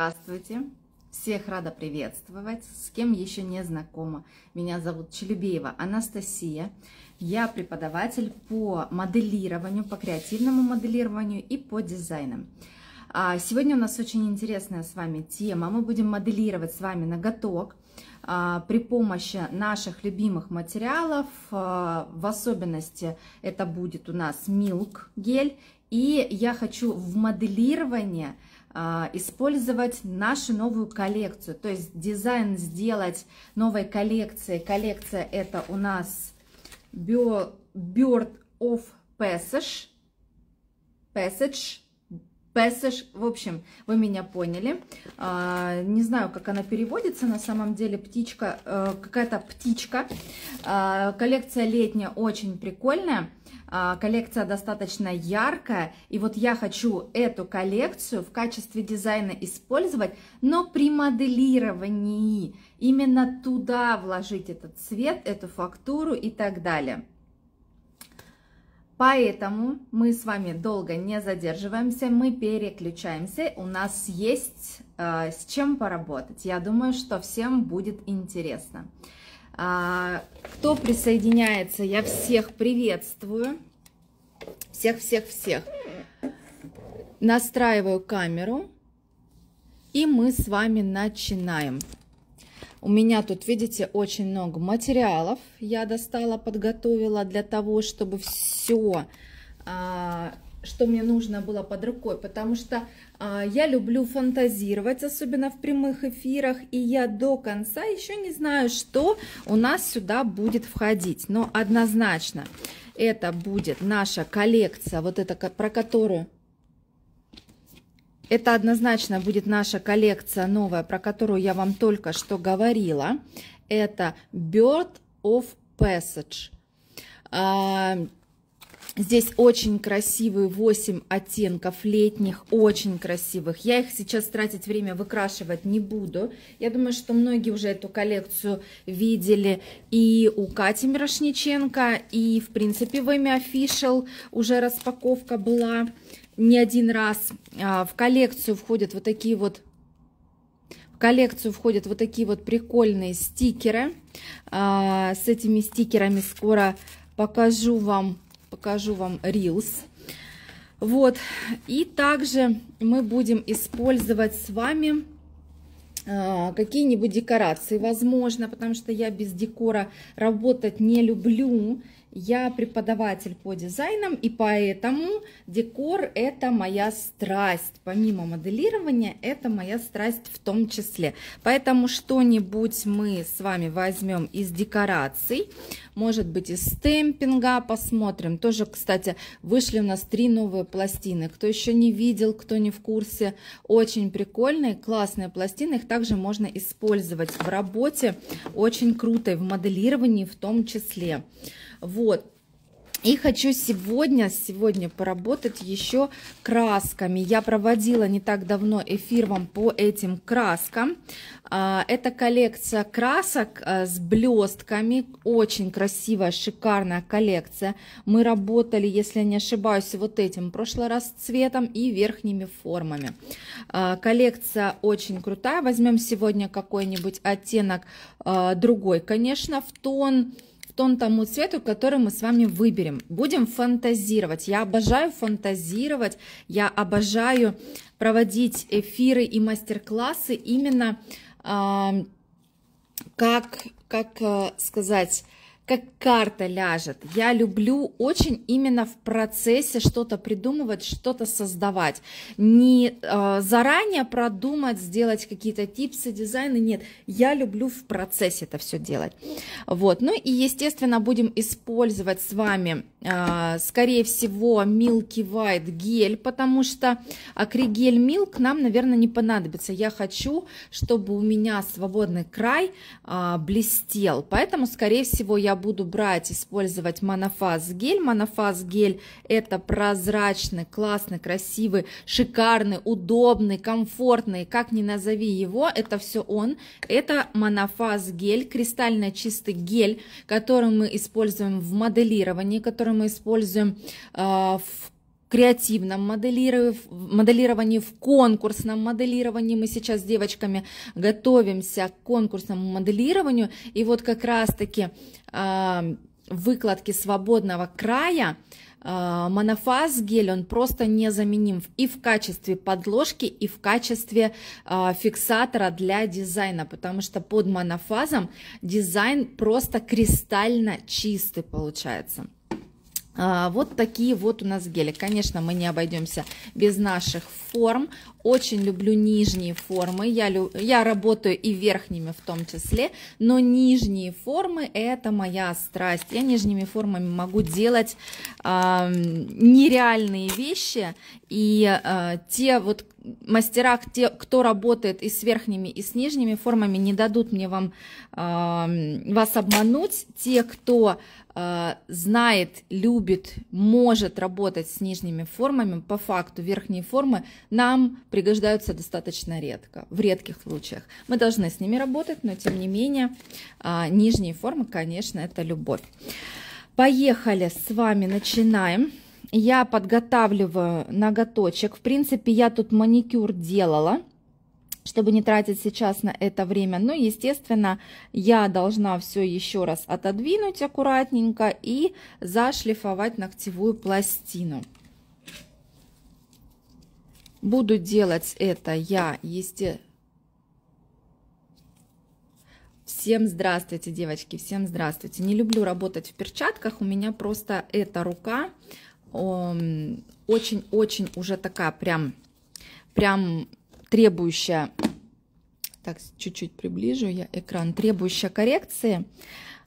Здравствуйте! Всех рада приветствовать, с кем еще не знакома. Меня зовут Челюбеева Анастасия. Я преподаватель по моделированию, по креативному моделированию и по дизайнам. Сегодня у нас очень интересная с вами тема. Мы будем моделировать с вами ноготок при помощи наших любимых материалов. В особенности это будет у нас Milk-гель. И я хочу в моделировании использовать нашу новую коллекцию, то есть дизайн сделать новой коллекции. Коллекция это у нас Bird of Passage, в общем, вы меня поняли. Не знаю, как она переводится на самом деле, птичка, какая-то птичка. Коллекция летняя, очень прикольная. Коллекция достаточно яркая, и вот я хочу эту коллекцию в качестве дизайна использовать, но при моделировании именно туда вложить этот цвет, эту фактуру и так далее. Поэтому мы с вами долго не задерживаемся, мы переключаемся, у нас есть с чем поработать. Я думаю, что всем будет интересно. Кто присоединяется, я всех приветствую, всех. Настраиваю камеру, и мы с вами начинаем. У меня тут, видите, очень много материалов я достала, подготовила для того, чтобы все, что мне нужно было, под рукой, потому что я люблю фантазировать, особенно в прямых эфирах, и я до конца еще не знаю, что у нас сюда будет входить, но однозначно это будет наша коллекция, вот это, про которую... Это однозначно будет наша коллекция новая, про которую я вам только что говорила. Это Bird of Passage. Здесь очень красивые 8 оттенков летних, очень красивых. Я их сейчас тратить время выкрашивать не буду. Я думаю, что многие уже эту коллекцию видели и у Кати Мирошниченко, и, в принципе, в EMI Official уже распаковка была не один раз. В коллекцию входят вот такие вот... прикольные стикеры. С этими стикерами скоро покажу вам... Reels. Вот. И также мы будем использовать с вами какие-нибудь декорации, возможно, потому что я без декора работать не люблю. Я преподаватель по дизайнам, и поэтому декор это моя страсть. Помимо моделирования, это моя страсть в том числе. Поэтому что-нибудь мы с вами возьмем из декораций, может быть из стемпинга, посмотрим. Тоже, кстати, вышли у нас 3 новые пластины. Кто еще не видел, кто не в курсе, очень прикольные, классные пластины. Их также можно использовать в работе, очень крутой, в моделировании в том числе. Вот, и хочу сегодня поработать еще красками. Я проводила не так давно эфир вам по этим краскам. Это коллекция красок с блестками, очень красивая, шикарная коллекция. Мы работали, если не ошибаюсь, вот этим в прошлый раз цветом и верхними формами. Коллекция очень крутая, возьмем сегодня какой-нибудь оттенок другой, конечно, в тон. Тому цвету, который мы с вами выберем. Будем фантазировать. Я обожаю фантазировать, я обожаю проводить эфиры и мастер-классы именно, как сказать, как карта ляжет. Я люблю очень именно в процессе что-то придумывать, что-то создавать. Не заранее продумать, сделать какие-то типсы, дизайны. Нет, я люблю в процессе это все делать. Вот. Ну и, естественно, будем использовать с вами, скорее всего, Milky White гель, потому что акригель Milk нам, наверное, не понадобится. Я хочу, чтобы у меня свободный край блестел. Поэтому, скорее всего, я буду брать, использовать монофаз гель. Монофаз гель это прозрачный, классный, красивый, шикарный, удобный, комфортный, как ни назови его, это все он. Это монофаз гель, кристально чистый гель, который мы используем в моделировании, который мы используем в креативном моделировании, в конкурсном моделировании. Мы сейчас с девочками готовимся к конкурсному моделированию. И вот как раз-таки выкладки свободного края, монофаз гель, он просто незаменим и в качестве подложки, и в качестве фиксатора для дизайна, потому что под монофазом дизайн просто кристально чистый получается. Вот такие вот у нас гели. Конечно, мы не обойдемся без наших форм. Очень люблю нижние формы. Я работаю и верхними в том числе, но нижние формы – это моя страсть. Я нижними формами могу делать нереальные вещи. И те вот мастера, кто работает и с верхними, и с нижними формами, не дадут мне вас обмануть. Те, кто знает, любит, может работать с нижними формами, по факту верхние формы нам пригождаются достаточно редко, в редких случаях. Мы должны с ними работать, но тем не менее нижние формы, конечно, это любовь. Поехали, с вами начинаем. Я подготавливаю ноготочек. В принципе, я тут маникюр делала, чтобы не тратить сейчас на это время. Но, естественно, я должна все еще раз отодвинуть аккуратненько и зашлифовать ногтевую пластину. Буду делать это я, естественно. Всем здравствуйте, девочки, всем здравствуйте. Не люблю работать в перчатках, у меня просто эта рука очень-очень уже такая прям требующая, так, чуть-чуть приближу я экран, требующая коррекции,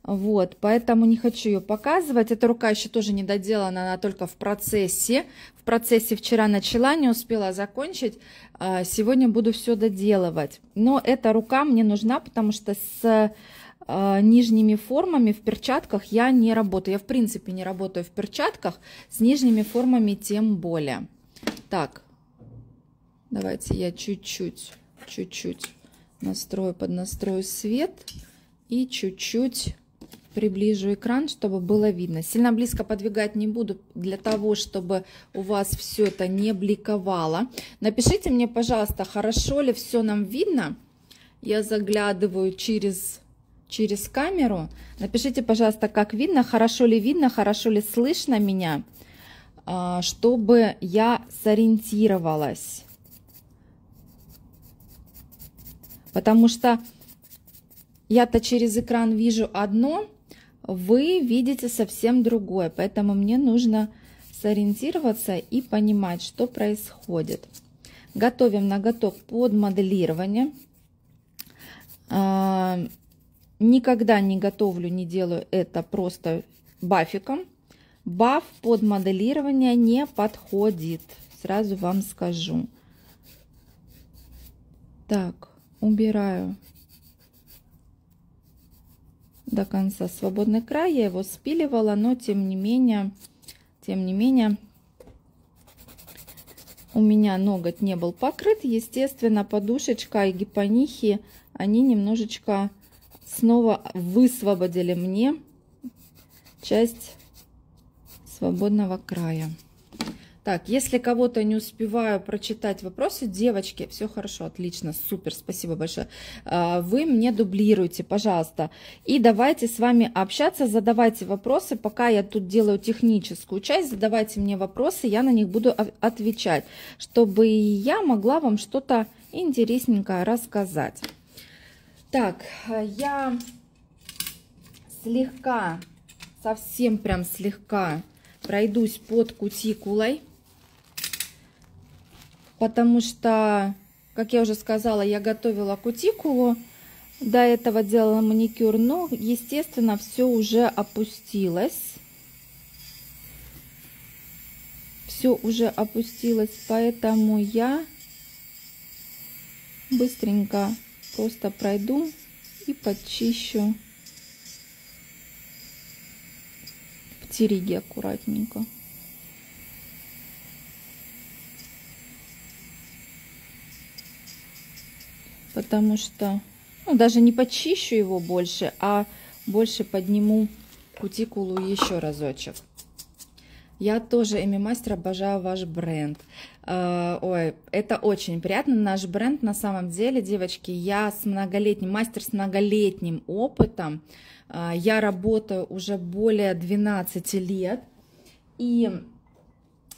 вот, поэтому не хочу ее показывать. Эта рука еще тоже не доделана, она только в процессе вчера начала, не успела закончить, сегодня буду все доделывать, но эта рука мне нужна, потому что с нижними формами в перчатках я не работаю. Я, в принципе, не работаю в перчатках, с нижними формами тем более. Так, давайте я чуть-чуть поднастрою свет и чуть-чуть приближу экран, чтобы было видно. Сильно близко подвигать не буду, для того, чтобы у вас все это не бликовало. Напишите мне, пожалуйста, хорошо ли все нам видно. Я заглядываю через камеру. Напишите, пожалуйста, как видно, хорошо ли слышно меня, чтобы я сориентировалась. Потому что я-то через экран вижу одно, вы видите совсем другое. Поэтому мне нужно сориентироваться и понимать, что происходит. Готовим ноготок под моделирование. Никогда не готовлю, не делаю это просто бафиком. Баф под моделирование не подходит, сразу вам скажу. Так, убираю до конца свободный край. Я его спиливала, но тем не менее, у меня ноготь не был покрыт. Естественно, подушечка и гипонихи, они немножечко снова высвободили мне часть свободного края. Так, если кого-то не успеваю прочитать вопросы, девочки, все хорошо, отлично, супер, спасибо большое. Вы мне дублируете, пожалуйста. И давайте с вами общаться, задавайте вопросы. Пока я тут делаю техническую часть, задавайте мне вопросы, я на них буду отвечать, чтобы я могла вам что-то интересненькое рассказать. Так, я слегка, совсем прям слегка пройдусь под кутикулой, потому что, как я уже сказала, я готовила кутикулу, до этого делала маникюр, но, естественно, все уже опустилось. Все уже опустилось, поэтому я быстренько просто пройду и подчищу птериги аккуратненько. Потому что, ну, даже не подчищу его больше, а больше подниму кутикулу еще разочек. Я тоже, EMI-мастер, обожаю ваш бренд. Ой, это очень приятно. Наш бренд, на самом деле, девочки, я с многолетним, мастер с многолетним опытом. Я работаю уже более 12 лет. И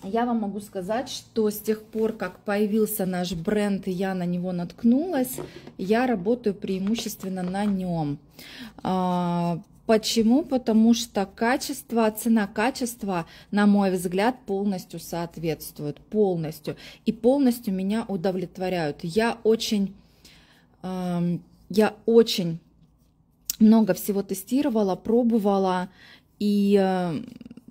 я вам могу сказать, что с тех пор, как появился наш бренд, и я на него наткнулась, я работаю преимущественно на нем. Почему? Потому что качество, цена-качество, на мой взгляд, полностью соответствует, полностью. И полностью меня удовлетворяют. Я очень много всего тестировала, пробовала, и,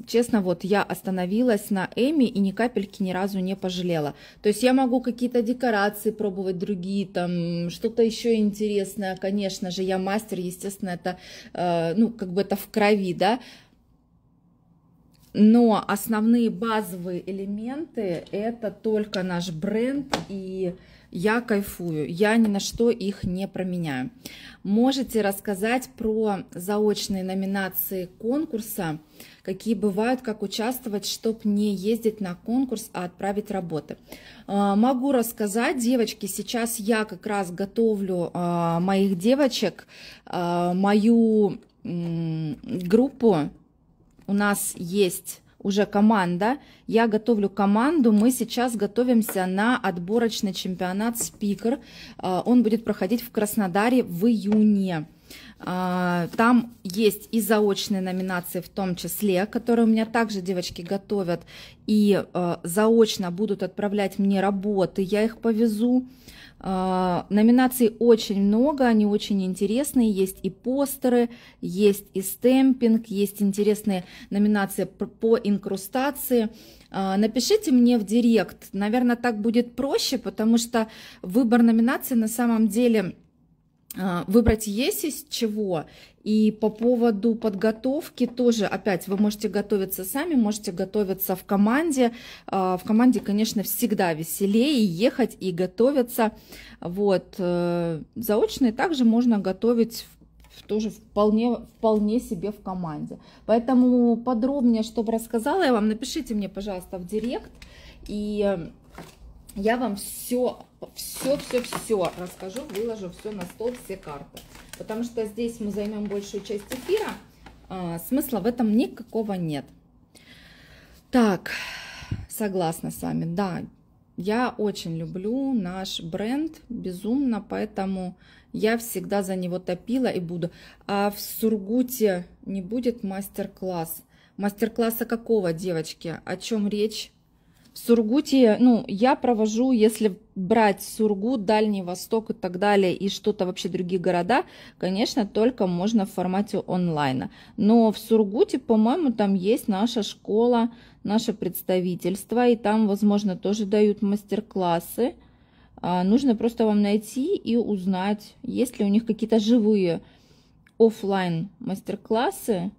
честно, вот я остановилась на EMI и ни капельки ни разу не пожалела. То есть я могу какие-то декорации пробовать, другие, там, что-то еще интересное, конечно же, я мастер, естественно, это, ну, как бы это в крови, да. Но основные базовые элементы – это только наш бренд, и я кайфую, я ни на что их не променяю. Можете рассказать про заочные номинации конкурса, какие бывают, как участвовать, чтобы не ездить на конкурс, а отправить работы? Могу рассказать, девочки, сейчас я как раз готовлю моих девочек, мою группу. У нас есть уже команда, я готовлю команду, мы сейчас готовимся на отборочный чемпионат «Спикер». Он будет проходить в Краснодаре в июне. Там есть и заочные номинации в том числе, которые у меня также девочки готовят, и заочно будут отправлять мне работы, я их повезу. Номинаций очень много, они очень интересные, есть и постеры, есть и стемпинг, есть интересные номинации по инкрустации. Напишите мне в директ, наверное, так будет проще, потому что выбор номинации на самом деле... Выбрать есть из чего, и по поводу подготовки тоже, опять, вы можете готовиться сами, можете готовиться в команде. В команде, конечно, всегда веселее ехать и готовиться. Вот. Заочные также можно готовить тоже вполне себе в команде. Поэтому подробнее, чтобы рассказала я вам, напишите мне, пожалуйста, в директ, и я вам все расскажу, выложу все на стол, все карты. Потому что здесь мы займем большую часть эфира. Смысла в этом никакого нет. Так, согласна с вами. Да, я очень люблю наш бренд безумно, поэтому я всегда за него топила и буду. А в Сургуте не будет мастер-класс. Мастер-класса какого, девочки? О чем речь? В Сургуте, ну, я провожу, если брать Сургут, Дальний Восток и так далее, и что-то вообще другие города, конечно, только можно в формате онлайна. Но в Сургуте, по-моему, там есть наша школа, наше представительство, и там, возможно, тоже дают мастер-классы. Нужно просто вам найти и узнать, есть ли у них какие-то живые офлайн мастер-классы.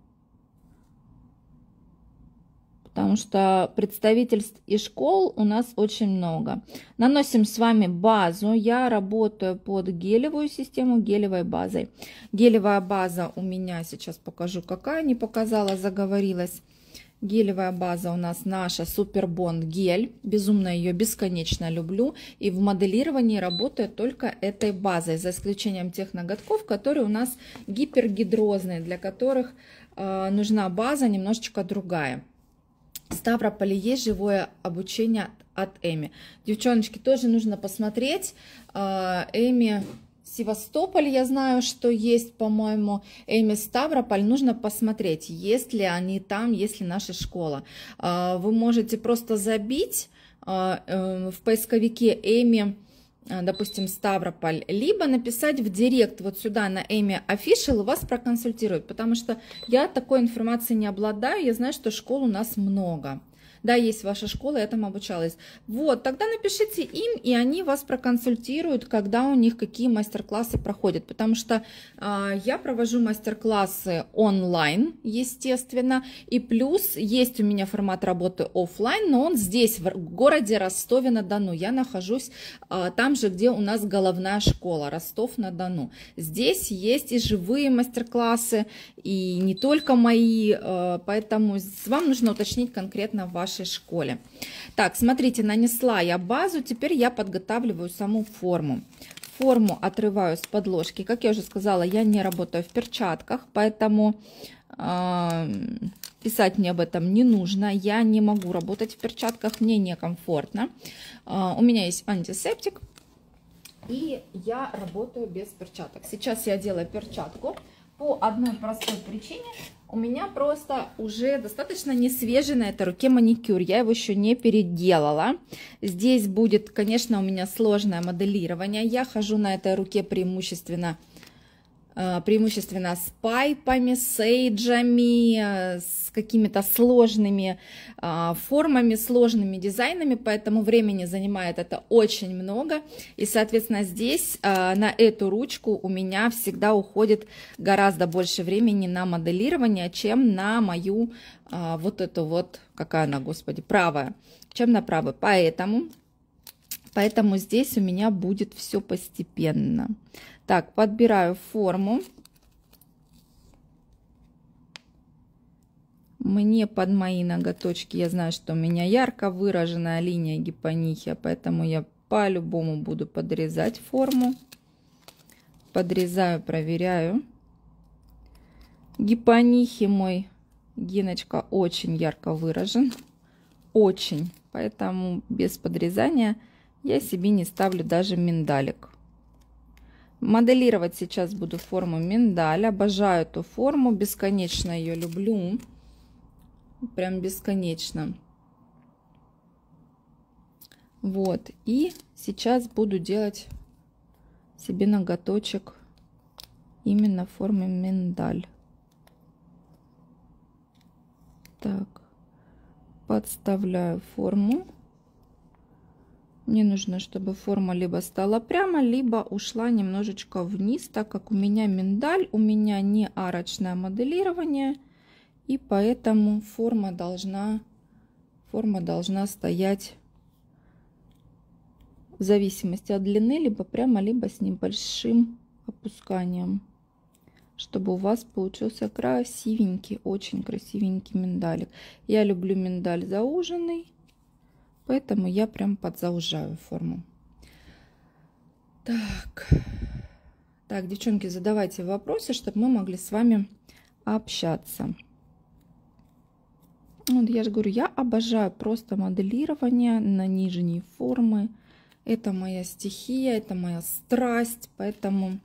Потому что представительств и школ у нас очень много. Наносим с вами базу. Я работаю под гелевую систему, гелевой базой. Гелевая база у меня, сейчас покажу, какая, не показала, заговорилась. Гелевая база у нас наша Супер Бонд-гель. Безумно ее бесконечно люблю. И в моделировании работаю только этой базой, за исключением тех ноготков, которые у нас гипергидрозные, для которых нужна база немножечко другая. Ставрополе есть живое обучение от EMI. Девчоночки, тоже нужно посмотреть. EMI Севастополь, я знаю, что есть, по-моему. EMI Ставрополь, нужно посмотреть, есть ли они там, есть ли наша школа. Вы можете просто забить в поисковике EMI, допустим, Ставрополь, либо написать в директ вот сюда на EMI Official, вас проконсультируют, потому что я такой информации не обладаю, я знаю, что школ у нас много. да, есть ваша школа, я там обучалась. Вот, тогда напишите им, и они вас проконсультируют, когда у них какие мастер-классы проходят, потому что я провожу мастер-классы онлайн, естественно, и плюс есть у меня формат работы офлайн, но он здесь, в городе Ростове-на-Дону, я нахожусь там же, где у нас головная школа, Ростов-на-Дону. Здесь есть и живые мастер-классы, и не только мои, поэтому вам нужно уточнить конкретно в вашей школе. Так, смотрите, нанесла я базу, теперь я подготавливаю саму форму. Форму отрываю с подложки. Как я уже сказала, я не работаю в перчатках, поэтому писать мне об этом не нужно. Я не могу работать в перчатках, мне некомфортно. У меня есть антисептик, и я работаю без перчаток. Сейчас я делаю перчатку по одной простой причине. У меня просто уже достаточно несвежий на этой руке маникюр. Я его еще не переделала. Здесь будет, конечно, у меня сложное моделирование. Я хожу на этой руке преимущественно с пайпами, сейджами, с какими-то сложными формами, сложными дизайнами, поэтому времени занимает это очень много. И, соответственно, здесь на эту ручку у меня всегда уходит гораздо больше времени на моделирование, чем на мою вот эту вот, какая она, господи, правая, чем на правую. Поэтому здесь у меня будет все постепенно. Так, подбираю форму. Мне под мои ноготочки, я знаю, что у меня ярко выраженная линия гипонихия, поэтому я по-любому буду подрезать форму. Подрезаю, проверяю. Гипонихий мой, Гиночка, очень ярко выражен. Очень. Поэтому без подрезания я себе не ставлю даже миндалик. Моделировать сейчас буду форму миндаль. Обожаю эту форму, бесконечно ее люблю. Прям бесконечно. Вот. И сейчас буду делать себе ноготочек именно формы миндаль. Так. Подставляю форму. Мне нужно, чтобы форма либо стала прямо, либо ушла немножечко вниз, так как у меня миндаль, у меня не арочное моделирование, и поэтому форма должна стоять в зависимости от длины, либо прямо, либо с небольшим опусканием, чтобы у вас получился красивенький, очень красивенький миндалик. Я люблю миндаль зауженный. Поэтому я прям подзаужаю форму. Так. Так, девчонки, задавайте вопросы, чтобы мы могли с вами общаться. Вот я же говорю, я обожаю просто моделирование на нижние формы. Это моя стихия, это моя страсть, поэтому...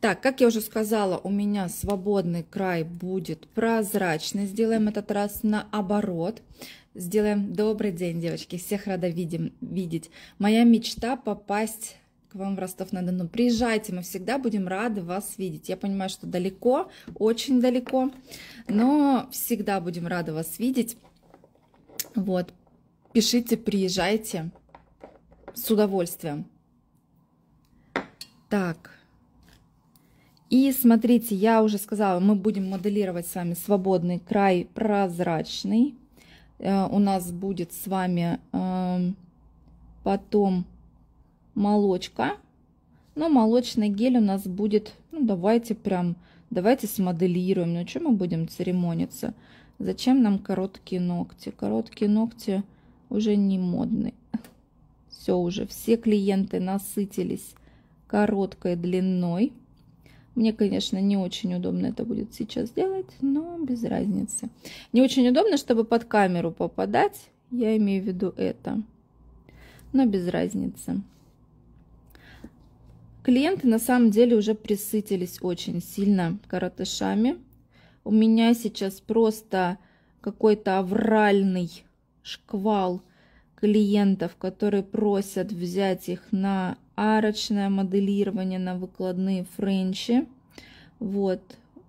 Так, как я уже сказала, у меня свободный край будет прозрачный. Сделаем этот раз наоборот. Сделаем. Добрый день, девочки, всех рада видеть. Моя мечта попасть к вам в Ростов-на-Дону. Приезжайте, мы всегда будем рады вас видеть. Я понимаю, что далеко, очень далеко, но всегда будем рады вас видеть. Вот, пишите, приезжайте. С удовольствием. Так. И смотрите, я уже сказала, мы будем моделировать с вами свободный край прозрачный. У нас будет с вами потом молочка. Но молочный гель у нас будет... Ну, давайте смоделируем. Ну, что мы будем церемониться? Зачем нам короткие ногти? Короткие ногти уже не модны. Все уже, все клиенты насытились короткой длиной. Мне, конечно, не очень удобно это будет сейчас делать, но без разницы. Не очень удобно, чтобы под камеру попадать, я имею в виду это, но без разницы. Клиенты на самом деле уже присытились очень сильно коротышами. У меня сейчас просто какой-то авральный шквал клиентов, которые просят взять их на арочное моделирование, на выкладные френчи. Вот.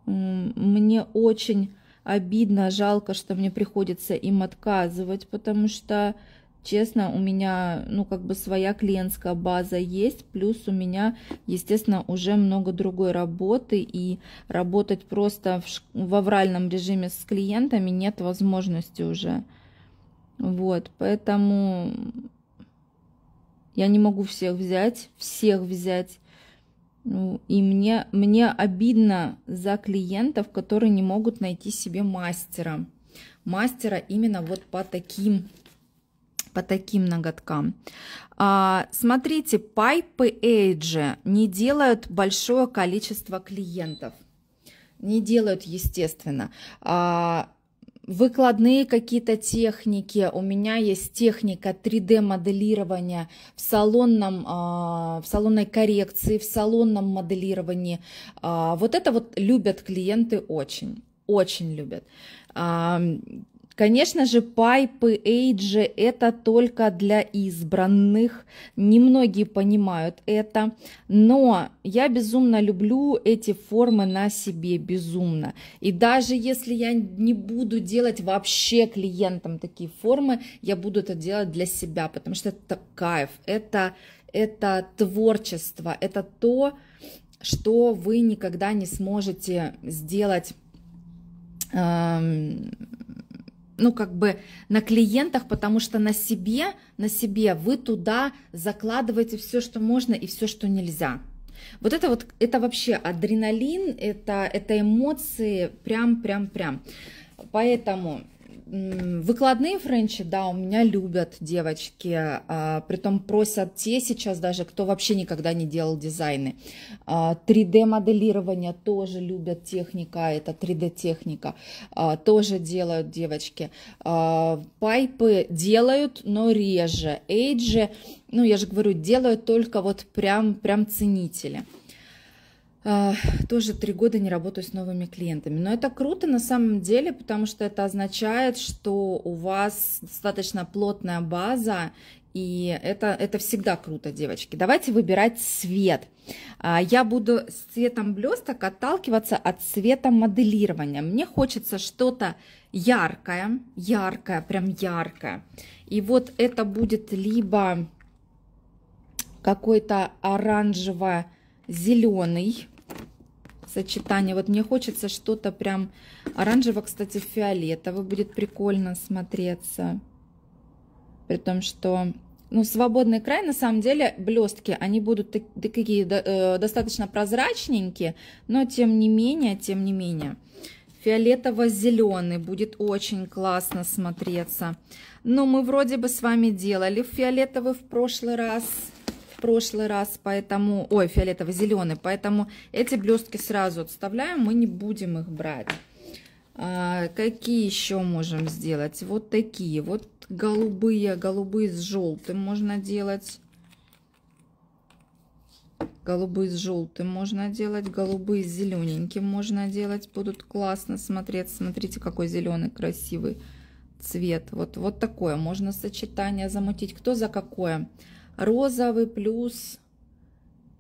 Мне очень обидно, жалко, что мне приходится им отказывать, потому что, честно, у меня, ну, как бы своя клиентская база есть, плюс у меня, естественно, уже много другой работы, и работать просто в авральном режиме с клиентами нет возможности уже. Вот, поэтому я не могу всех взять. Ну, и мне обидно за клиентов, которые не могут найти себе мастера. Мастера именно вот по таким ноготкам. Смотрите, Pipe Age не делают большое количество клиентов. Не делают, естественно. Выкладные какие-то техники. У меня есть техника 3D-моделирования в салонной коррекции, в салонном моделировании. Вот это вот любят клиенты очень, очень любят. Конечно же, Pipe Age это только для избранных, немногие понимают это, но я безумно люблю эти формы на себе, безумно. И даже если я не буду делать вообще клиентам такие формы, я буду это делать для себя, потому что это кайф, это творчество, это то, что вы никогда не сможете сделать, ну, как бы на клиентах, потому что на себе вы туда закладываете все, что можно и все, что нельзя. Вот это вообще адреналин, это эмоции, прям. Поэтому выкладные френчи, да, у меня любят девочки, притом просят те сейчас даже, кто вообще никогда не делал дизайны. 3D-моделирование тоже любят, техника, это 3D-техника, тоже делают девочки. Пайпы делают, но реже. Эйджи, ну я же говорю, делают только вот прям ценители. Тоже 3 года не работаю с новыми клиентами. Но это круто на самом деле, потому что это означает, что у вас достаточно плотная база, и это всегда круто, девочки. Давайте выбирать цвет. Я буду с цветом блесток отталкиваться от цвета моделирования. Мне хочется что-то яркое, прям яркое. И вот это будет либо какой-то оранжево-зеленый, сочетание. Вот мне хочется что-то прям оранжево, кстати, фиолетово будет прикольно смотреться. При том, что, ну, свободный край, на самом деле, блестки, они будут такие достаточно прозрачненькие, но тем не менее. Фиолетово-зеленый будет очень классно смотреться. Но мы вроде бы с вами делали фиолетовый в прошлый раз, поэтому, ой, фиолетово-зеленый, поэтому эти блестки сразу отставляем, мы не будем их брать. Какие еще можем сделать? Вот такие, вот голубые с желтым можно делать. Голубые с желтым можно делать, голубые с зелененьким можно делать, будут классно смотреться. Смотрите, какой зеленый красивый цвет. Вот такое можно сочетание замутить, кто за какое. Розовый плюс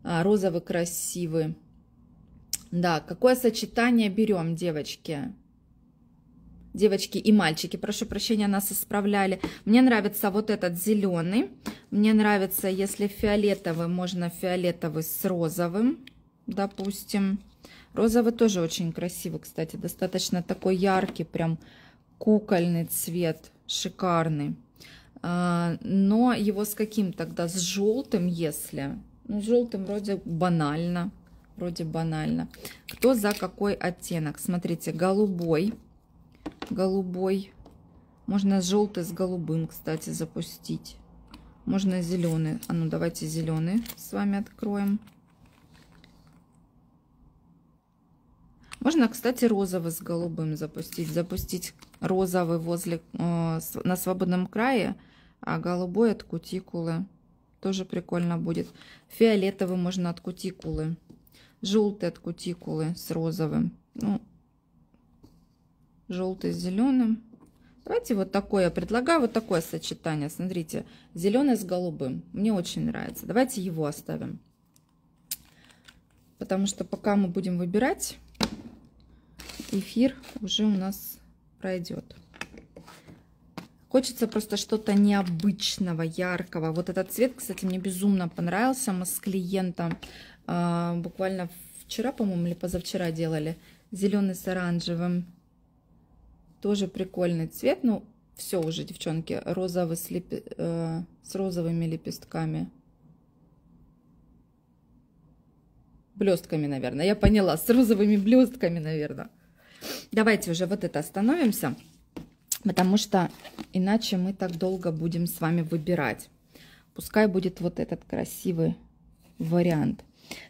розовый красивый. Да, какое сочетание берем, девочки? Девочки и мальчики, прошу прощения, нас исправляли. Мне нравится вот этот зеленый. Мне нравится, если фиолетовый, можно фиолетовый с розовым, допустим. Розовый тоже очень красивый, кстати. Достаточно такой яркий, прям кукольный цвет, шикарный. Но его с каким тогда? С желтым, если? Ну, с желтым вроде банально. Кто за какой оттенок? Смотрите, голубой. Можно желтый с голубым, кстати, запустить. Можно зеленый. А ну, давайте зеленый с вами откроем. Можно, кстати, розовый с голубым запустить. Запустить розовый возле на свободном крае, а голубой от кутикулы. Тоже прикольно будет. Фиолетовый можно от кутикулы. Желтый от кутикулы с розовым. Ну, желтый с зеленым. Давайте вот такое. Я предлагаю вот такое сочетание. Смотрите, зеленый с голубым. Мне очень нравится. Давайте его оставим. Потому что пока мы будем выбирать, эфир уже у нас пройдет. Хочется просто что-то необычного, яркого. Вот этот цвет, кстати, мне безумно понравился. Мы с клиентом буквально вчера, по-моему, или позавчера делали. Зеленый с оранжевым. Тоже прикольный цвет. Ну, все уже, девчонки, розовый с розовыми лепестками. Блестками, наверное. Я поняла, с розовыми блестками, наверное. Давайте уже вот это остановимся. Потому что иначе мы так долго будем с вами выбирать. Пускай будет вот этот красивый вариант.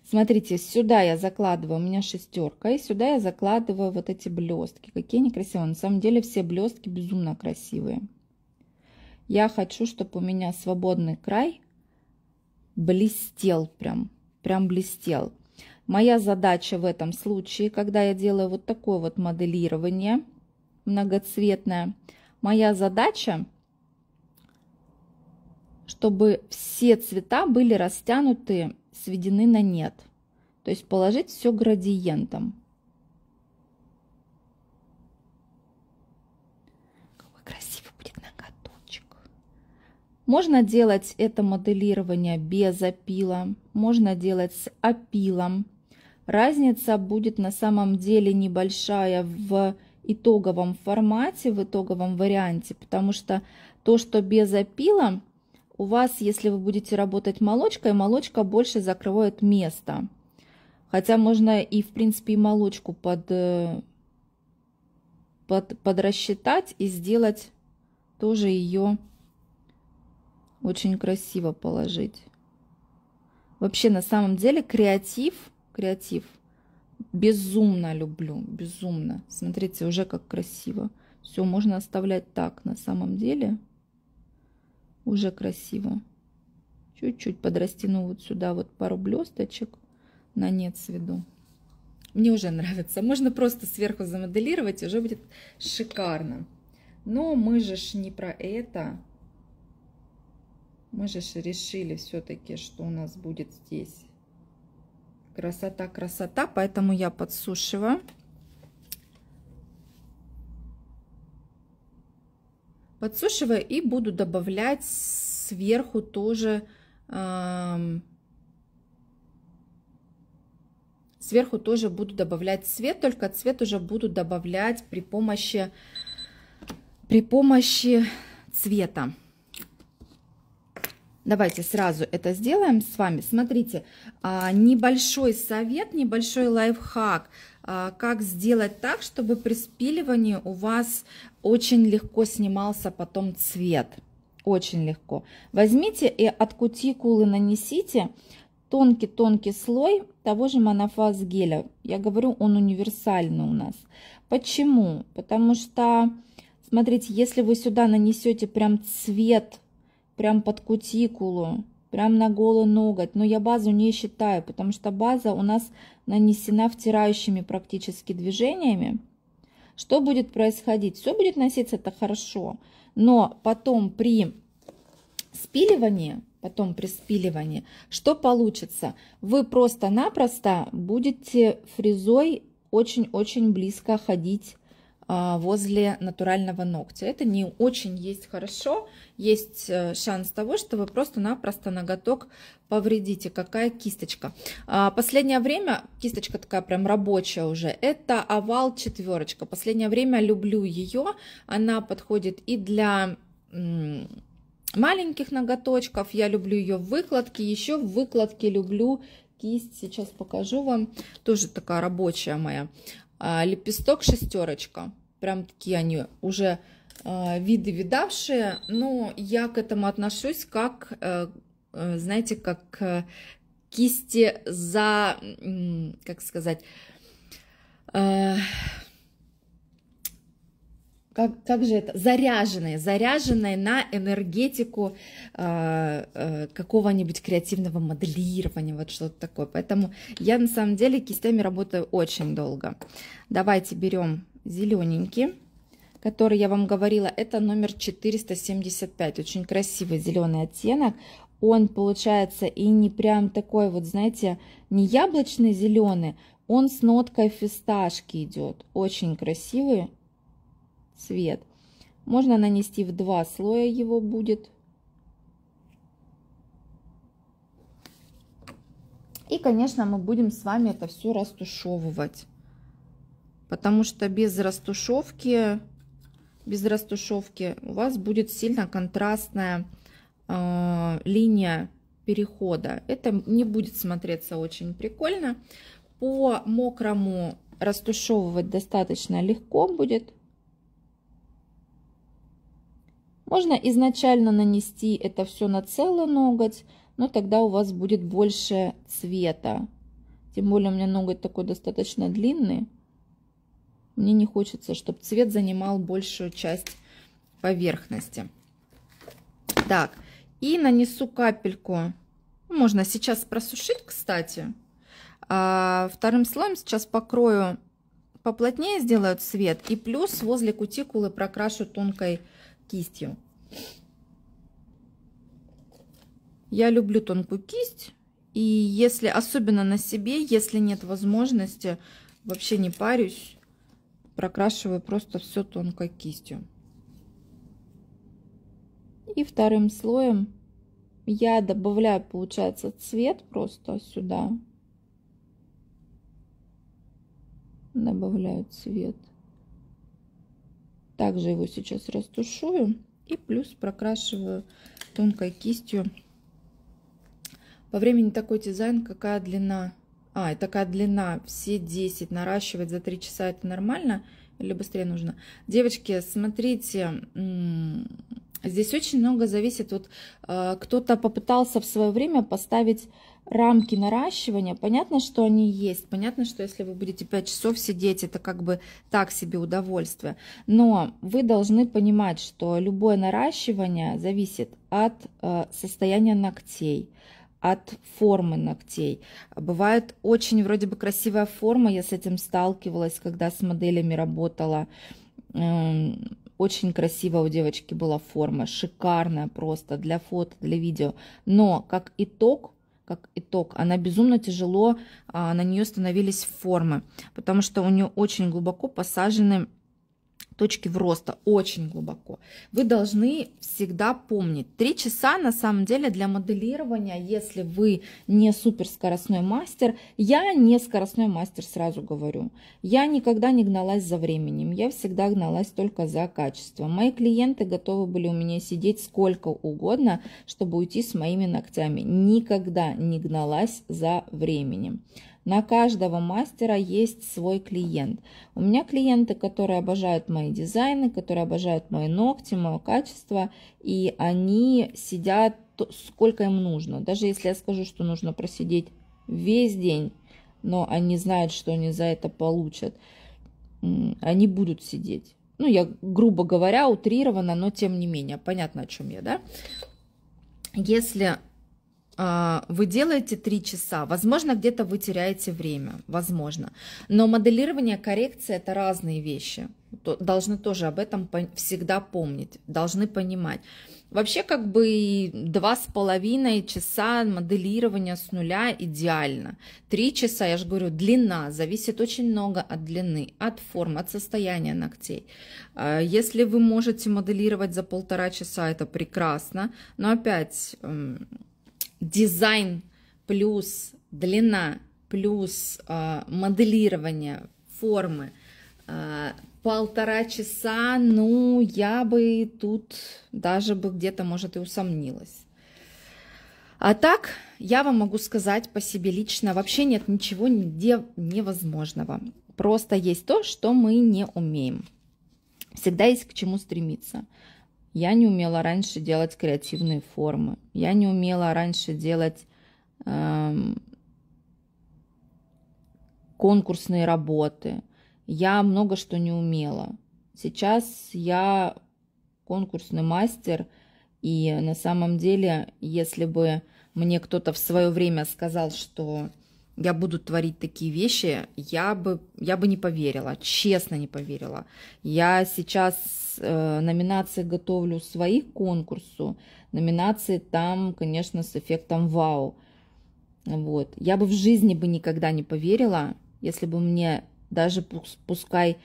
Смотрите, сюда я закладываю, у меня шестерка, и сюда я закладываю вот эти блестки. Какие они красивые. На самом деле все блестки безумно красивые. Я хочу, чтобы у меня свободный край блестел прям блестел. Моя задача в этом случае, когда я делаю вот такое вот моделирование многоцветное, моя задача, чтобы все цвета были растянуты, сведены на нет. То есть положить все градиентом. Какой красивый будет ноготочек. Можно делать это моделирование без опила, можно делать с опилом. Разница будет на самом деле небольшая в итоговом формате, в итоговом варианте, потому что то, что без опила, у вас, если вы будете работать молочкой, молочка больше закрывает место. Хотя можно и, в принципе, и молочку подрасчитать и сделать тоже ее очень красиво положить. Вообще, на самом деле, креатив безумно люблю, безумно. Смотрите, уже как красиво. Все, можно оставлять так, на самом деле. Уже красиво. Чуть-чуть подрастяну вот сюда вот пару блесточек. На нет сведу. Мне уже нравится. Можно просто сверху замоделировать, уже будет шикарно. Но мы же ж не про это. Мы же ж решили все-таки, что у нас будет здесь красота, красота, поэтому я подсушиваю. Подсушиваю и буду добавлять сверху тоже, буду добавлять цвет, только цвет уже буду добавлять при помощи цвета. Давайте сразу это сделаем с вами. Смотрите, небольшой совет, небольшой лайфхак, как сделать так, чтобы при спиливании у вас очень легко снимался потом цвет. Очень легко. Возьмите и от кутикулы нанесите тонкий-тонкий слой того же монофаз-геля. Я говорю, он универсальный у нас. Почему? Потому что, смотрите, если вы сюда нанесете прям цвет, прям под кутикулу, прям на голый ноготь. Но я базу не считаю, потому что база у нас нанесена втирающими практически движениями. Что будет происходить? Все будет носиться, это хорошо. Но потом при спиливании, что получится? Вы просто-напросто будете фрезой очень-очень близко ходить возле натурального ногтя. Это не очень есть хорошо. Есть шанс того, что вы просто-напросто ноготок повредите. Какая кисточка? Последнее время, кисточка такая прям рабочая уже, это овал четверочка. Последнее время люблю ее. Она подходит и для маленьких ноготочков. Я люблю ее в выкладке. Еще в выкладке люблю кисть. Сейчас покажу вам. Тоже такая рабочая моя. Лепесток шестерочка, прям такие они уже виды видавшие, но я к этому отношусь как, знаете, как кисти за, как сказать, как же это, заряженные на энергетику какого-нибудь креативного моделирования, вот что-то такое. Поэтому я на самом деле кистями работаю очень долго. Давайте берем зелененький, который я вам говорила, это номер 475, очень красивый зеленый оттенок. Он получается и не прям такой вот, знаете, не яблочный зеленый, Он с ноткой фисташки идет. Очень красивый цвет. Можно нанести в два слоя его будет. И, конечно, мы будем с вами это все растушевывать. Потому что без растушевки у вас будет сильно контрастная линия перехода. Это не будет смотреться очень прикольно. По мокрому растушевывать достаточно легко будет. Можно изначально нанести это все на целый ноготь, но тогда у вас будет больше цвета. Тем более у меня ноготь такой достаточно длинный. Мне не хочется, чтобы цвет занимал большую часть поверхности. Так, и нанесу капельку. Можно сейчас просушить, кстати. Вторым слоем сейчас покрою, поплотнее сделаю цвет. И плюс возле кутикулы прокрашу тонкой кистью. Я люблю тонкую кисть. И если, особенно на себе, если нет возможности, вообще не парюсь. Прокрашиваю просто все тонкой кистью. И вторым слоем я добавляю, получается, цвет просто сюда. Добавляю цвет. Также его сейчас растушую. И плюс прокрашиваю тонкой кистью. По времени такой дизайн, какая длина. И такая длина, все 10 наращивать за 3 часа это нормально или быстрее нужно? Девочки, смотрите, здесь очень много зависит. Вот кто-то попытался в свое время поставить рамки наращивания. Понятно, что они есть. Понятно, что если вы будете 5 часов сидеть, это как бы так себе удовольствие. Но вы должны понимать, что любое наращивание зависит от состояния ногтей, от формы ногтей. Бывает очень вроде бы красивая форма, я с этим сталкивалась, когда с моделями работала. Очень красиво у девочки была форма, шикарная просто для фото, для видео. Но как итог, она безумно тяжело, на нее становились формы, потому что у нее очень глубоко посажены точки роста, очень глубоко. Вы должны всегда помнить, 3 часа на самом деле для моделирования, если вы не супер скоростной мастер. Я не скоростной мастер, сразу говорю. Я никогда не гналась за временем, я всегда гналась только за качеством. Мои клиенты готовы были у меня сидеть сколько угодно, чтобы уйти с моими ногтями. Никогда не гналась за временем. На каждого мастера есть свой клиент. У меня клиенты, которые обожают мои дизайны, которые обожают мои ногти, мое качество, и они сидят сколько им нужно. Даже если я скажу, что нужно просидеть весь день, но они знают, что они за это получат, они будут сидеть. Ну, я, грубо говоря, утрирована, но тем не менее. Понятно, о чем я, да? Если вы делаете 3 часа, возможно, где-то вы теряете время, возможно. Но моделирование, коррекция – это разные вещи. Должны тоже об этом всегда помнить, должны понимать. Вообще, как бы 2,5 часа моделирования с нуля идеально. 3 часа, я же говорю, длина зависит очень много от длины, от форм, от состояния ногтей. Если вы можете моделировать за 1,5 часа, это прекрасно. Но опять... Дизайн плюс длина плюс моделирование формы 1,5 часа, ну, я бы тут даже бы где-то, может, и усомнилась. А так, я вам могу сказать по себе лично, вообще нет ничего нигде невозможного. Просто есть то, что мы не умеем. Всегда есть к чему стремиться. Я не умела раньше делать креативные формы. Я не умела раньше делать конкурсные работы. Я много что не умела. Сейчас я конкурсный мастер. И на самом деле, если бы мне кто-то в свое время сказал, что я буду творить такие вещи, я бы не поверила, честно не поверила. Я сейчас номинации готовлю свои к конкурсу, номинации там, конечно, с эффектом вау. Вот. Я бы в жизни никогда не поверила, если бы мне даже, пускай,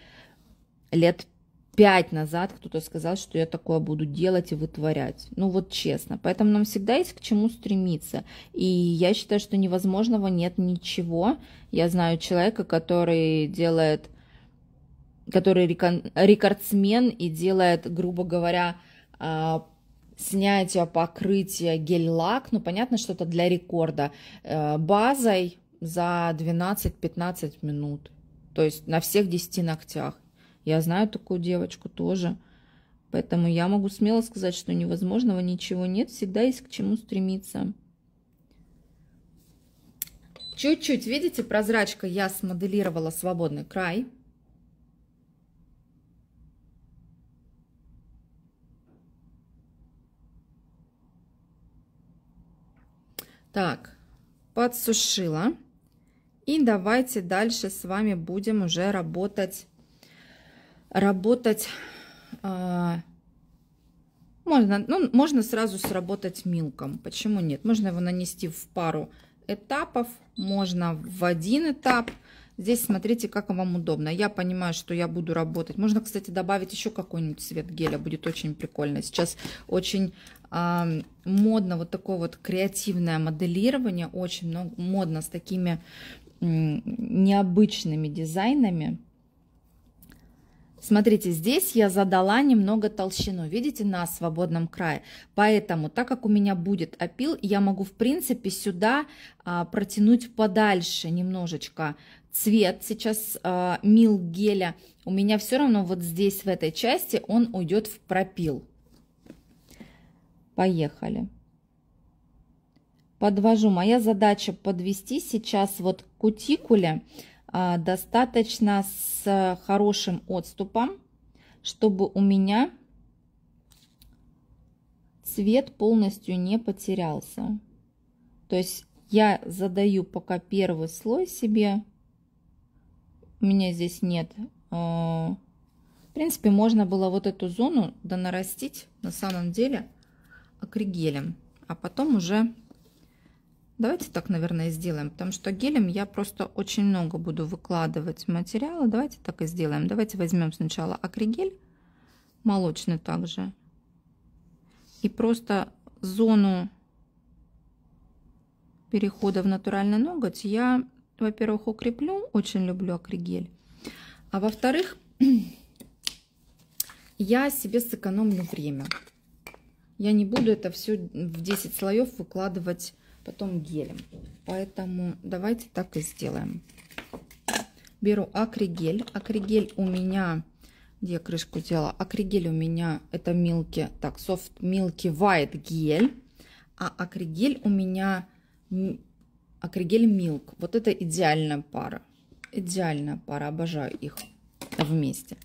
лет 5 назад кто-то сказал, что я такое буду делать и вытворять. Ну вот честно. Поэтому нам всегда есть к чему стремиться. И я считаю, что невозможного нет ничего. Я знаю человека, который делает, который рекордсмен и делает, грубо говоря, снятие покрытия гель-лак. Ну понятно, что-то для рекорда. Базой за 12-15 минут. То есть на всех 10 ногтях. Я знаю такую девочку тоже. Поэтому я могу смело сказать, что невозможного ничего нет. Всегда есть к чему стремиться. Чуть-чуть, видите, прозрачка, я смоделировала свободный край. Так, подсушила. И давайте дальше с вами будем уже работать можно сразу сработать милком, почему нет, можно его нанести в пару этапов, можно в один этап. Здесь смотрите, как вам удобно. Я понимаю, что я буду работать. Можно, кстати, добавить еще какой-нибудь цвет геля, будет очень прикольно. Сейчас очень модно вот такое вот креативное моделирование, очень много модно с такими необычными дизайнами. Смотрите, здесь я задала немного толщину, видите, на свободном крае. Поэтому, так как у меня будет опил, я могу, в принципе, сюда протянуть подальше немножечко цвет. Сейчас Milk-геля у меня все равно вот здесь, в этой части, он уйдет в пропил. Поехали. Подвожу. Моя задача подвести сейчас вот к кутикуле. Достаточно с хорошим отступом, чтобы у меня цвет полностью не потерялся. То есть я задаю пока первый слой себе. У меня здесь нет. В принципе, можно было вот эту зону донарастить на самом деле акригелем. А потом уже... Давайте так, наверное, и сделаем, потому что гелем я просто очень много буду выкладывать материала. Давайте так и сделаем. Давайте возьмем сначала акригель, молочный также, и просто зону перехода в натуральный ноготь я, во-первых, укреплю, очень люблю акригель, а во-вторых, я себе сэкономлю время. Я не буду это все в 10 слоев выкладывать потом гелем. Поэтому давайте так и сделаем. Беру акригель. Акригель у меня... Где я крышку делала? Акригель у меня это Soft Milky White гель. А акригель у меня... Акригель Milk. Вот это идеальная пара. Идеальная пара. Обожаю их вместе.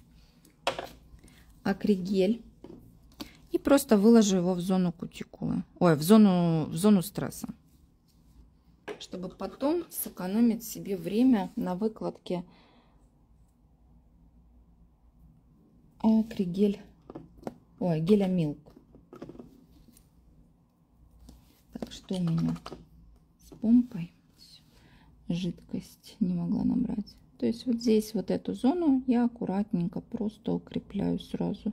Акригель. И просто выложу его в зону кутикулы. Ой, в зону стресса. Чтобы потом сэкономить себе время на выкладке акригель, ой, геля Milk. Так, что у меня с помпой? Жидкость не могла набрать. То есть вот здесь вот эту зону я аккуратненько просто укрепляю сразу.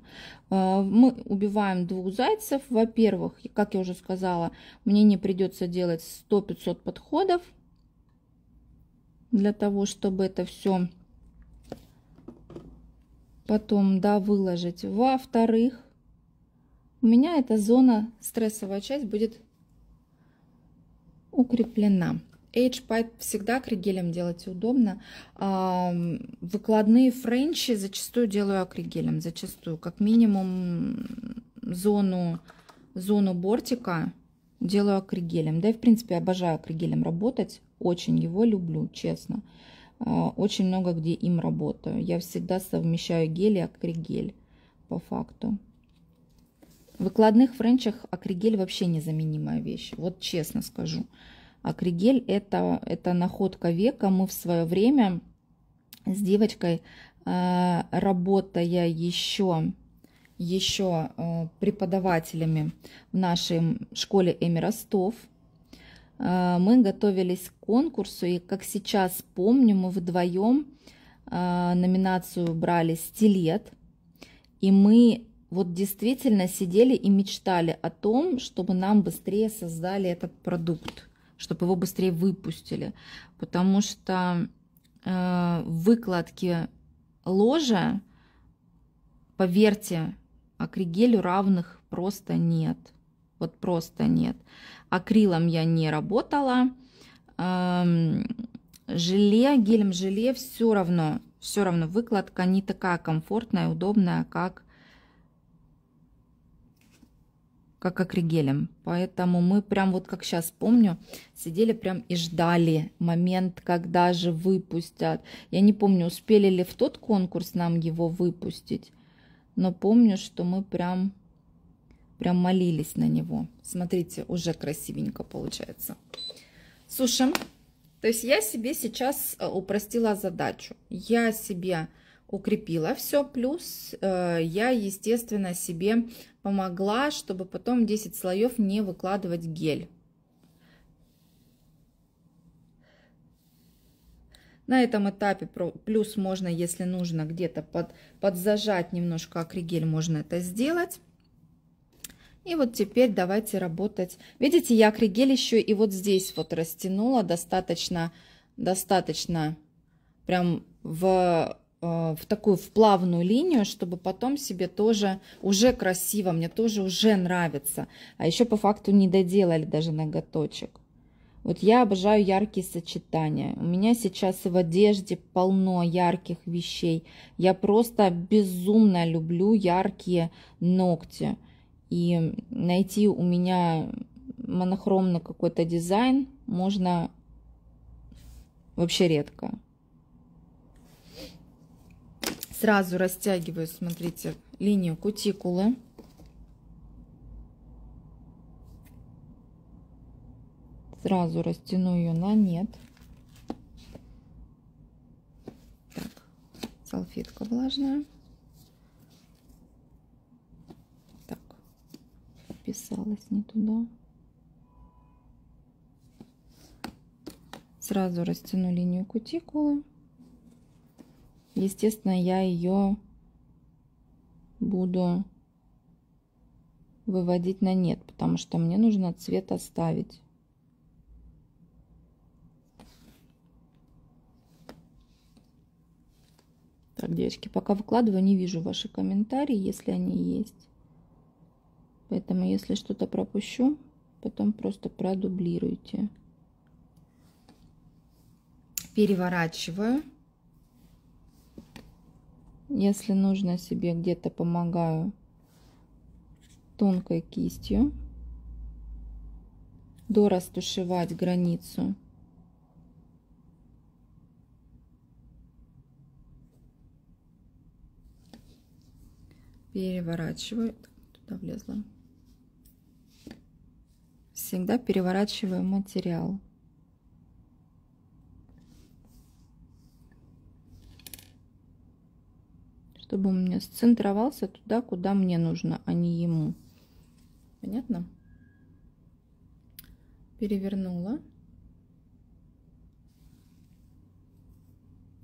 Мы убиваем двух зайцев. Во-первых, как я уже сказала, мне не придется делать 100-500 подходов для того, чтобы это все потом выложить. Во-вторых, у меня эта зона, стрессовая часть, будет укреплена. H-pipe всегда акригелем делать удобно. Выкладные френчи зачастую делаю акригелем. Зачастую, как минимум, зону бортика делаю акригелем. Да и, в принципе, обожаю акригелем работать. Очень его люблю, честно. Очень много где им работаю. Я всегда совмещаю гель и акригель, по факту. В выкладных френчах акригель вообще незаменимая вещь. Вот честно скажу. Акригель это находка века. Мы в свое время с девочкой, работая еще преподавателями в нашей школе Эми Ростов, мы готовились к конкурсу, и, как сейчас помню, мы вдвоем номинацию брали «Стилет», и мы вот действительно сидели и мечтали о том, чтобы нам быстрее создали этот продукт, чтобы его быстрее выпустили, потому что выкладки ложа, поверьте, акригелю равных просто нет. Вот просто нет. Акрилом я не работала. Желе, гелем-желе все равно выкладка не такая комфортная, удобная, как акригелем. Поэтому мы прям вот как сейчас помню, сидели прям и ждали момент, когда же выпустят. Я не помню, успели ли в тот конкурс нам его выпустить, но помню, что мы прям молились на него. Смотрите, уже красивенько получается. Сушим. То есть я себе сейчас упростила задачу. Я себе укрепила все, плюс я, естественно, себе помогла, чтобы потом 10 слоев не выкладывать гель. На этом этапе плюс можно, если нужно, где-то подзажать немножко акригель, можно это сделать. И вот теперь давайте работать. Видите, я акригель еще и вот здесь вот растянула достаточно прям в такую в плавную линию, чтобы потом себе тоже уже красиво, мне тоже уже нравится. А еще по факту не доделали даже ноготочек. Вот я обожаю яркие сочетания. У меня сейчас и в одежде полно ярких вещей. Я просто безумно люблю яркие ногти. И найти у меня монохромный какой-то дизайн можно вообще редко. Сразу растягиваю, смотрите, линию кутикулы. Сразу растяну ее на нет. Так, салфетка влажная. Так, вписалась не туда. Сразу растяну линию кутикулы. Естественно, я ее буду выводить на нет, потому что мне нужно цвет оставить. Так, девочки, пока выкладываю, не вижу ваши комментарии, если они есть. Поэтому, если что-то пропущу, потом просто продублируйте. Переворачиваю. Если нужно, себе где-то помогаю тонкой кистью дорастушевать границу. Переворачиваю. Туда влезла. Всегда переворачиваю материал. Чтобы он у меня сцентровался туда, куда мне нужно, а не ему. Понятно? Перевернула.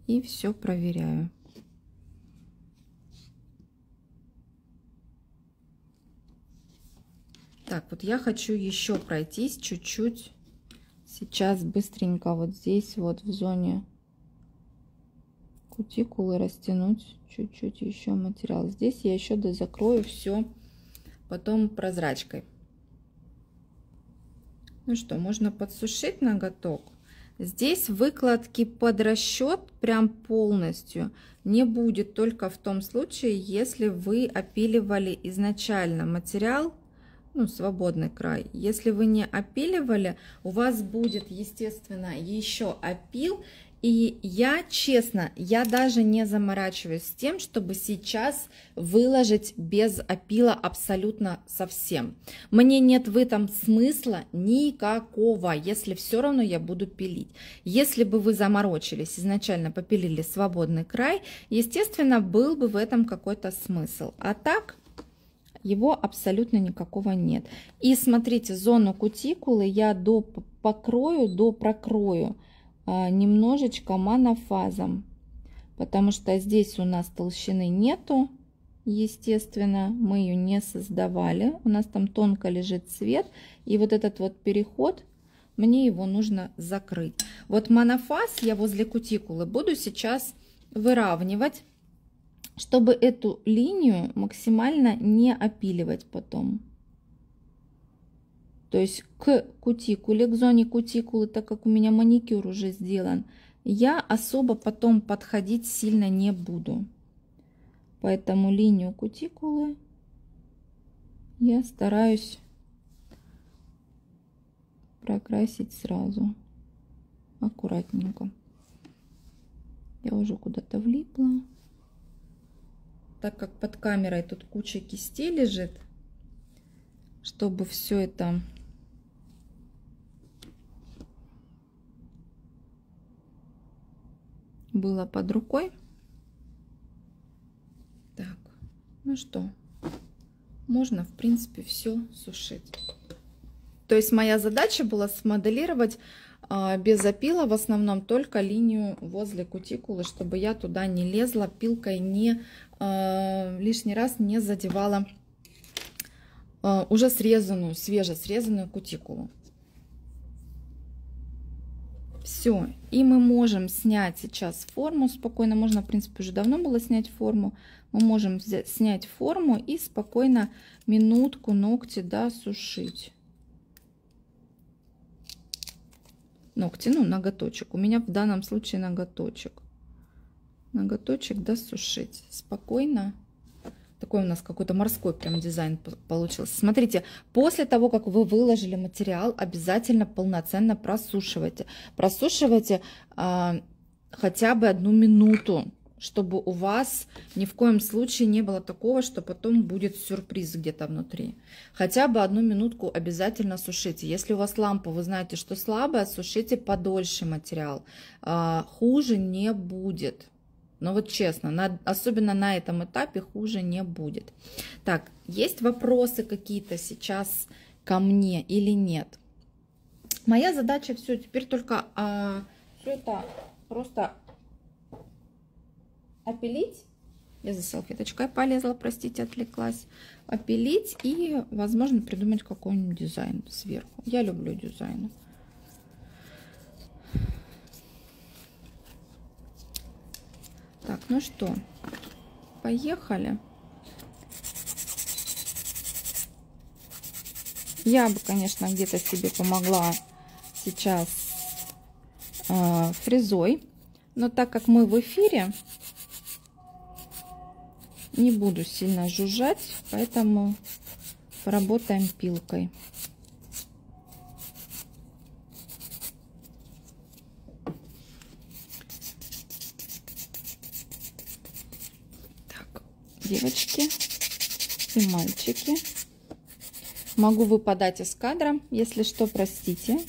И все проверяю. Так, вот я хочу еще пройтись чуть-чуть. Сейчас быстренько вот здесь, вот в зоне кутикулы растянуть чуть-чуть еще материал. Здесь я еще дозакрою все потом прозрачкой. Ну что, можно подсушить ноготок. Здесь выкладки под расчет прям полностью не будет, только в том случае, если вы опиливали изначально материал, ну, свободный край. Если вы не опиливали, у вас будет, естественно, еще опил. И я, честно, я даже не заморачиваюсь с тем, чтобы сейчас выложить без опила абсолютно совсем. Мне нет в этом смысла никакого, если все равно я буду пилить. Если бы вы заморочились, изначально попилили свободный край, естественно, был бы в этом какой-то смысл. А так Его абсолютно никакого нет. И смотрите, зону кутикулы я допрокрою немножечко монофазом, потому что здесь у нас толщины нету, естественно, мы ее не создавали. У нас там тонко лежит цвет, и вот этот вот переход, мне его нужно закрыть. Вот монофаз я возле кутикулы буду сейчас выравнивать, чтобы эту линию максимально не опиливать потом. То есть к кутикуле, к зоне кутикулы, так как у меня маникюр уже сделан, я особо потом подходить сильно не буду. Поэтому линию кутикулы я стараюсь прокрасить сразу, аккуратненько. Я уже куда-то влипла. Так как под камерой тут куча кистей лежит, чтобы все это было под рукой. Так, ну что, можно, в принципе, все сушить. То есть моя задача была смоделировать без опила в основном только линию возле кутикулы, чтобы я туда не лезла пилкой, не лишний раз не задевала уже срезанную, свежесрезанную кутикулу. Все, и мы можем снять сейчас форму спокойно. Можно, в принципе, уже давно было снять форму. Мы можем снять форму и спокойно минутку ногти досушить. Ногти, ну, ноготочек. У меня в данном случае ноготочек. Ноготочек досушить спокойно. Такой у нас какой-то морской прям дизайн получился. Смотрите, после того, как вы выложили материал, обязательно полноценно просушивайте. Просушивайте хотя бы 1 минуту, чтобы у вас ни в коем случае не было такого, что потом будет сюрприз где-то внутри. Хотя бы 1 минутку обязательно сушите. Если у вас лампа, вы знаете, что слабая, сушите подольше материал. Хуже не будет. Но вот честно, особенно на этом этапе хуже не будет. Так, есть вопросы какие-то сейчас ко мне или нет? Моя задача все, теперь только все это просто... опилить, я за салфеточкой полезла, простите, отвлеклась, опилить и, возможно, придумать какой-нибудь дизайн сверху. Я люблю дизайн. Так, ну что, поехали. Я бы, конечно, где-то себе помогла сейчас фрезой, но так как мы в эфире, не буду сильно жужжать, поэтому поработаем пилкой. Так, девочки и мальчики. Могу выпадать из кадра, если что, простите.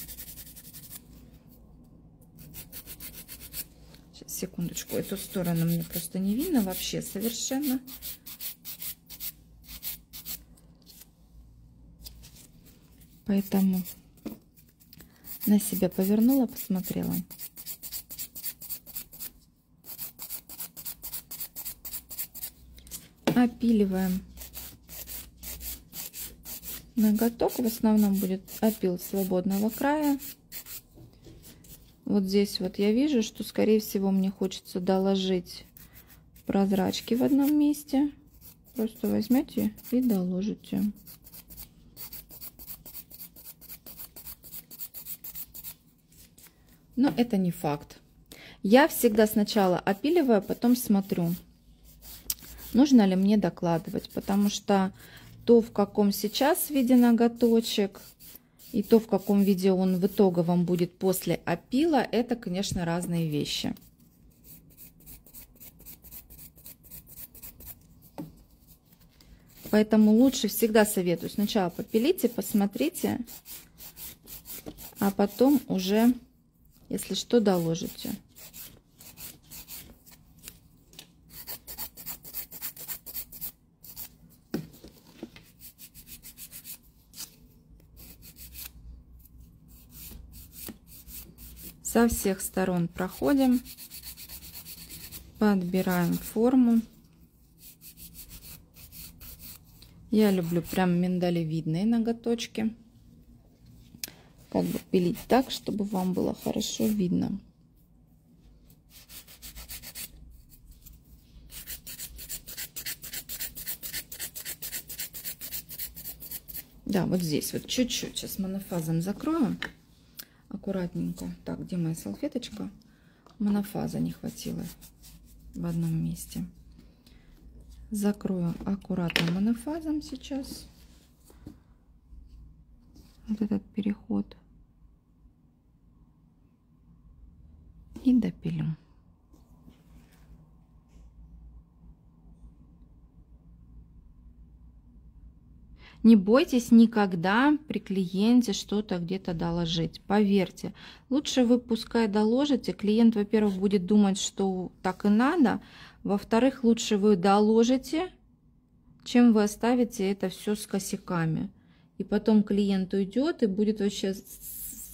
Секундочку, эту сторону мне просто не видно вообще совершенно. Поэтому на себя повернула, посмотрела. Опиливаем ноготок. В основном будет опил свободного края. Вот здесь вот я вижу, что, скорее всего, мне хочется доложить прозрачки в одном месте. Просто возьмете и доложите. Но это не факт. Я всегда сначала опиливаю, потом смотрю, нужно ли мне докладывать. Потому что то, в каком сейчас виде ноготочек, и то, в каком виде он в итоговом будет после опила, это, конечно, разные вещи. Поэтому лучше всегда советую. Сначала попилите, посмотрите, а потом уже, если что, доложите. Со всех сторон проходим, подбираем форму. Я люблю прям миндалевидные ноготочки. Как бы пилить так, чтобы вам было хорошо видно. Да, вот здесь вот чуть-чуть. Сейчас монофазом закрою. Аккуратненько. Так, где моя салфеточка? Монофаза не хватило в одном месте. Закрою аккуратно монофазом сейчас. Вот этот переход. И допилю. Не бойтесь никогда при клиенте что-то где-то доложить. Поверьте, лучше вы пускай доложите. Клиент, во-первых, будет думать, что так и надо. Во-вторых, лучше вы доложите, чем вы оставите это все с косяками. И потом клиент уйдет и будет вообще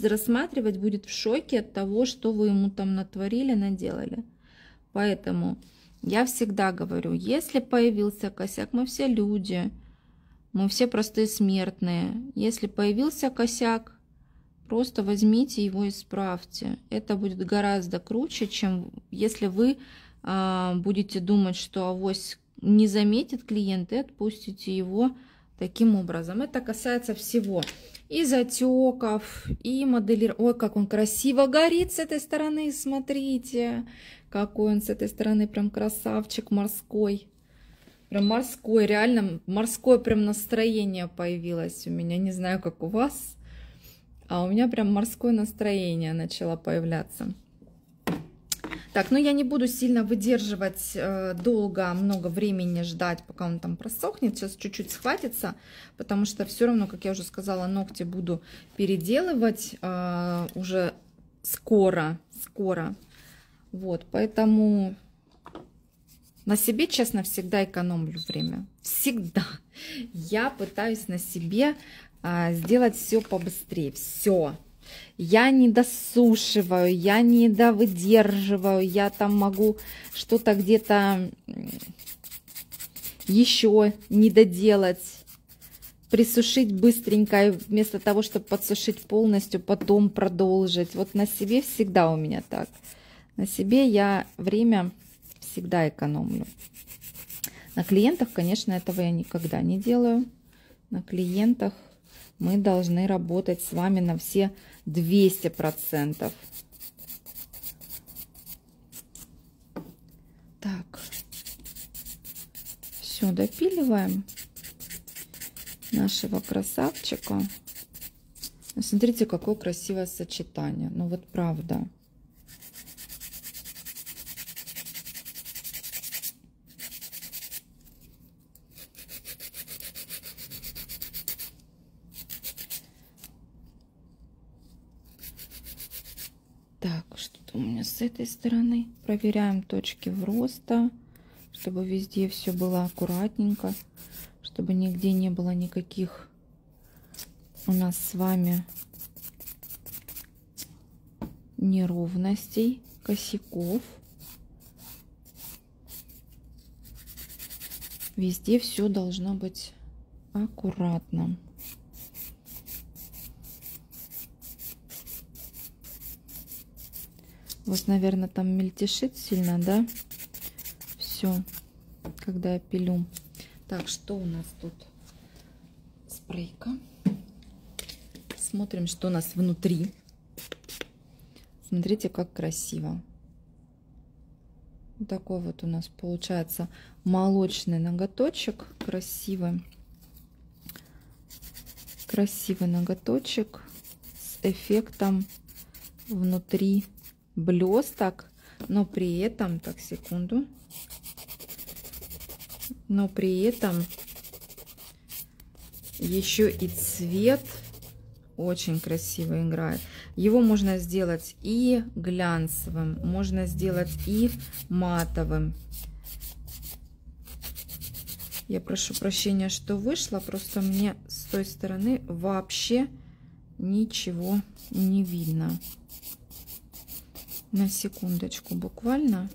рассматривать, будет в шоке от того, что вы ему там натворили, наделали. Поэтому я всегда говорю, если появился косяк, мы все люди. Мы все простые смертные. Если появился косяк, просто возьмите его и исправьте. Это будет гораздо круче, чем если вы будете думать, что авось не заметит клиент и отпустите его таким образом. Это касается всего. И затеков, и моделирования. Ой, как он красиво горит с этой стороны, смотрите. Какой он с этой стороны прям красавчик морской. Прям морской, реально морское прям настроение появилось у меня. Не знаю, как у вас, а у меня прям морское настроение начало появляться. Так, ну я не буду сильно выдерживать долго, много времени ждать, пока он там просохнет. Сейчас чуть-чуть схватится, потому что все равно, как я уже сказала, ногти буду переделывать уже скоро. Вот, поэтому... На себе, честно, всегда экономлю время. Всегда. Я пытаюсь на себе сделать все побыстрее. Все. Я не досушиваю, я не довыдерживаю, я там могу что-то где-то еще не доделать. Присушить быстренько, вместо того, чтобы подсушить полностью, потом продолжить. Вот на себе всегда у меня так. На себе я время... всегда экономлю. На клиентах, конечно, этого я никогда не делаю. На клиентах мы должны работать с вами на все 200%. Так, все допиливаем нашего красавчика. Смотрите, какое красивое сочетание. Ну вот правда. С этой стороны проверяем точки роста, чтобы везде все было аккуратненько, чтобы нигде не было никаких у нас с вами неровностей, косяков. Везде все должно быть аккуратно. Вот, наверное, там мельтешит сильно, да? Все, когда я пилю. Так, что у нас тут? Спрейка. Смотрим, что у нас внутри. Смотрите, как красиво. Вот такой вот у нас получается молочный ноготочек. Красивый. Красивый ноготочек с эффектом внутри блесток, но при этом, так, секунду, но при этом еще и цвет очень красиво играет. Его можно сделать и глянцевым, можно сделать и матовым. Я прошу прощения, что вышло, просто мне с той стороны вообще ничего не видно. на секундочку буквально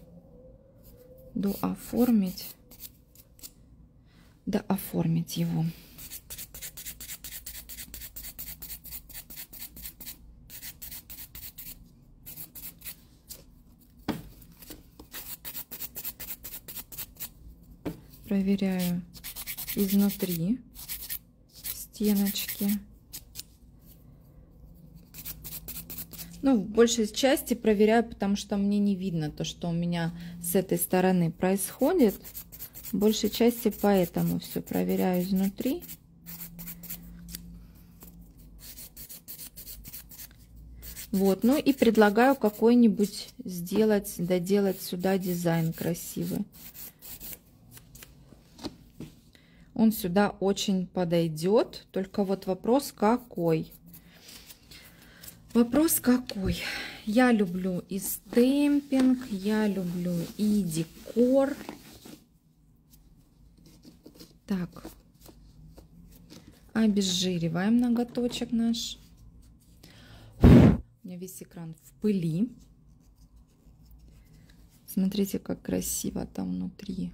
дооформить его. Проверяю изнутри стеночки. Ну, в большей части проверяю, потому что мне не видно то, что у меня с этой стороны происходит. В большей части поэтому все проверяю изнутри. Вот, ну и предлагаю какой-нибудь сделать, доделать сюда дизайн красивый. Он сюда очень подойдет, только вот вопрос какой. Вопрос какой? Я люблю и стемпинг, я люблю и декор. Так, обезжириваем ноготочек наш. У меня весь экран в пыли. Смотрите, как красиво там внутри.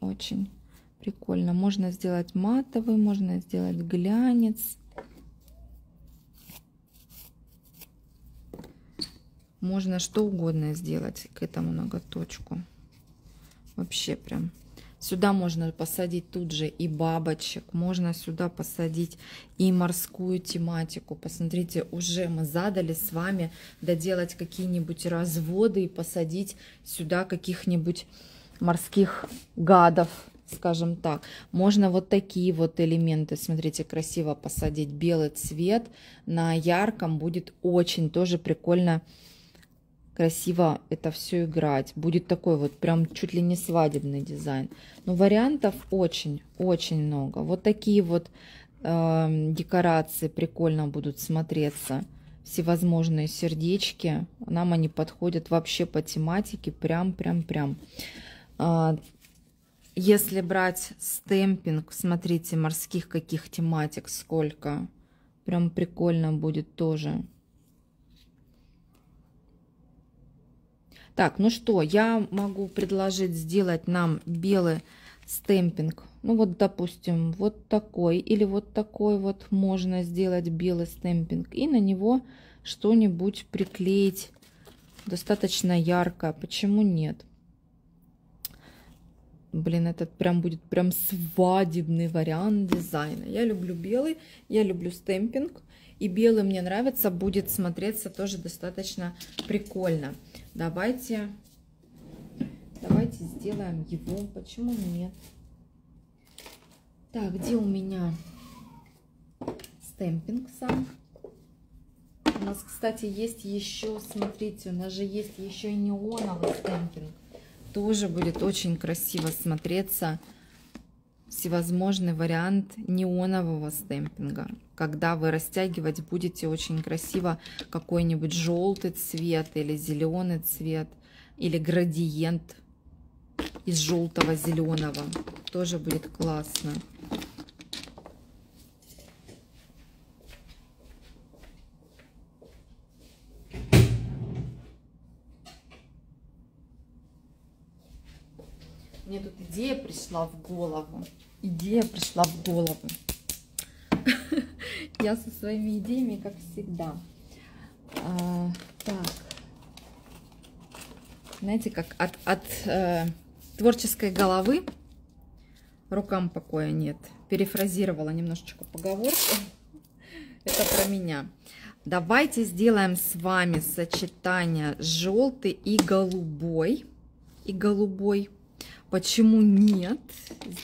Очень прикольно. Можно сделать матовый, можно сделать глянец. Можно что угодно сделать к этому ноготочку. Вообще прям. Сюда можно посадить тут же и бабочек. Можно сюда посадить и морскую тематику. Посмотрите, уже мы задали с вами доделать какие-нибудь разводы и посадить сюда каких-нибудь морских гадов. Скажем так, можно вот такие вот элементы, смотрите, красиво посадить. Белый цвет на ярком будет очень тоже прикольно, красиво это все играть. Будет такой вот прям чуть ли не свадебный дизайн. Но вариантов очень-очень много. Вот такие вот декорации прикольно будут смотреться. Всевозможные сердечки. Нам они подходят вообще по тематике. Прям-прям-прям. Если брать стемпинг, смотрите, морских каких тематик сколько. Прям прикольно будет тоже. Так, ну что, я могу предложить сделать нам белый стемпинг. Ну вот, допустим, вот такой или вот такой вот можно сделать белый стемпинг. И на него что-нибудь приклеить достаточно ярко. Почему нет? Блин, этот прям будет прям свадебный вариант дизайна. Я люблю белый, я люблю стемпинг. И белый мне нравится, будет смотреться тоже достаточно прикольно. Давайте сделаем его. Почему нет? Так, где у меня стемпинг сам? У нас, кстати, есть еще, смотрите, у нас же есть еще и неоновый стемпинг. Тоже будет очень красиво смотреться всевозможный вариант неонового стемпинга. Когда вы растягивать будете очень красиво какой-нибудь желтый цвет или зеленый цвет, или градиент из желтого-зеленого. Тоже будет классно. Мне тут идея пришла в голову. Я со своими идеями, как всегда. Так. Знаете, как от творческой головы рукам покоя нет. Перефразировала немножечко поговорку. Это про меня. Давайте сделаем с вами сочетание желтый и голубой. Почему нет?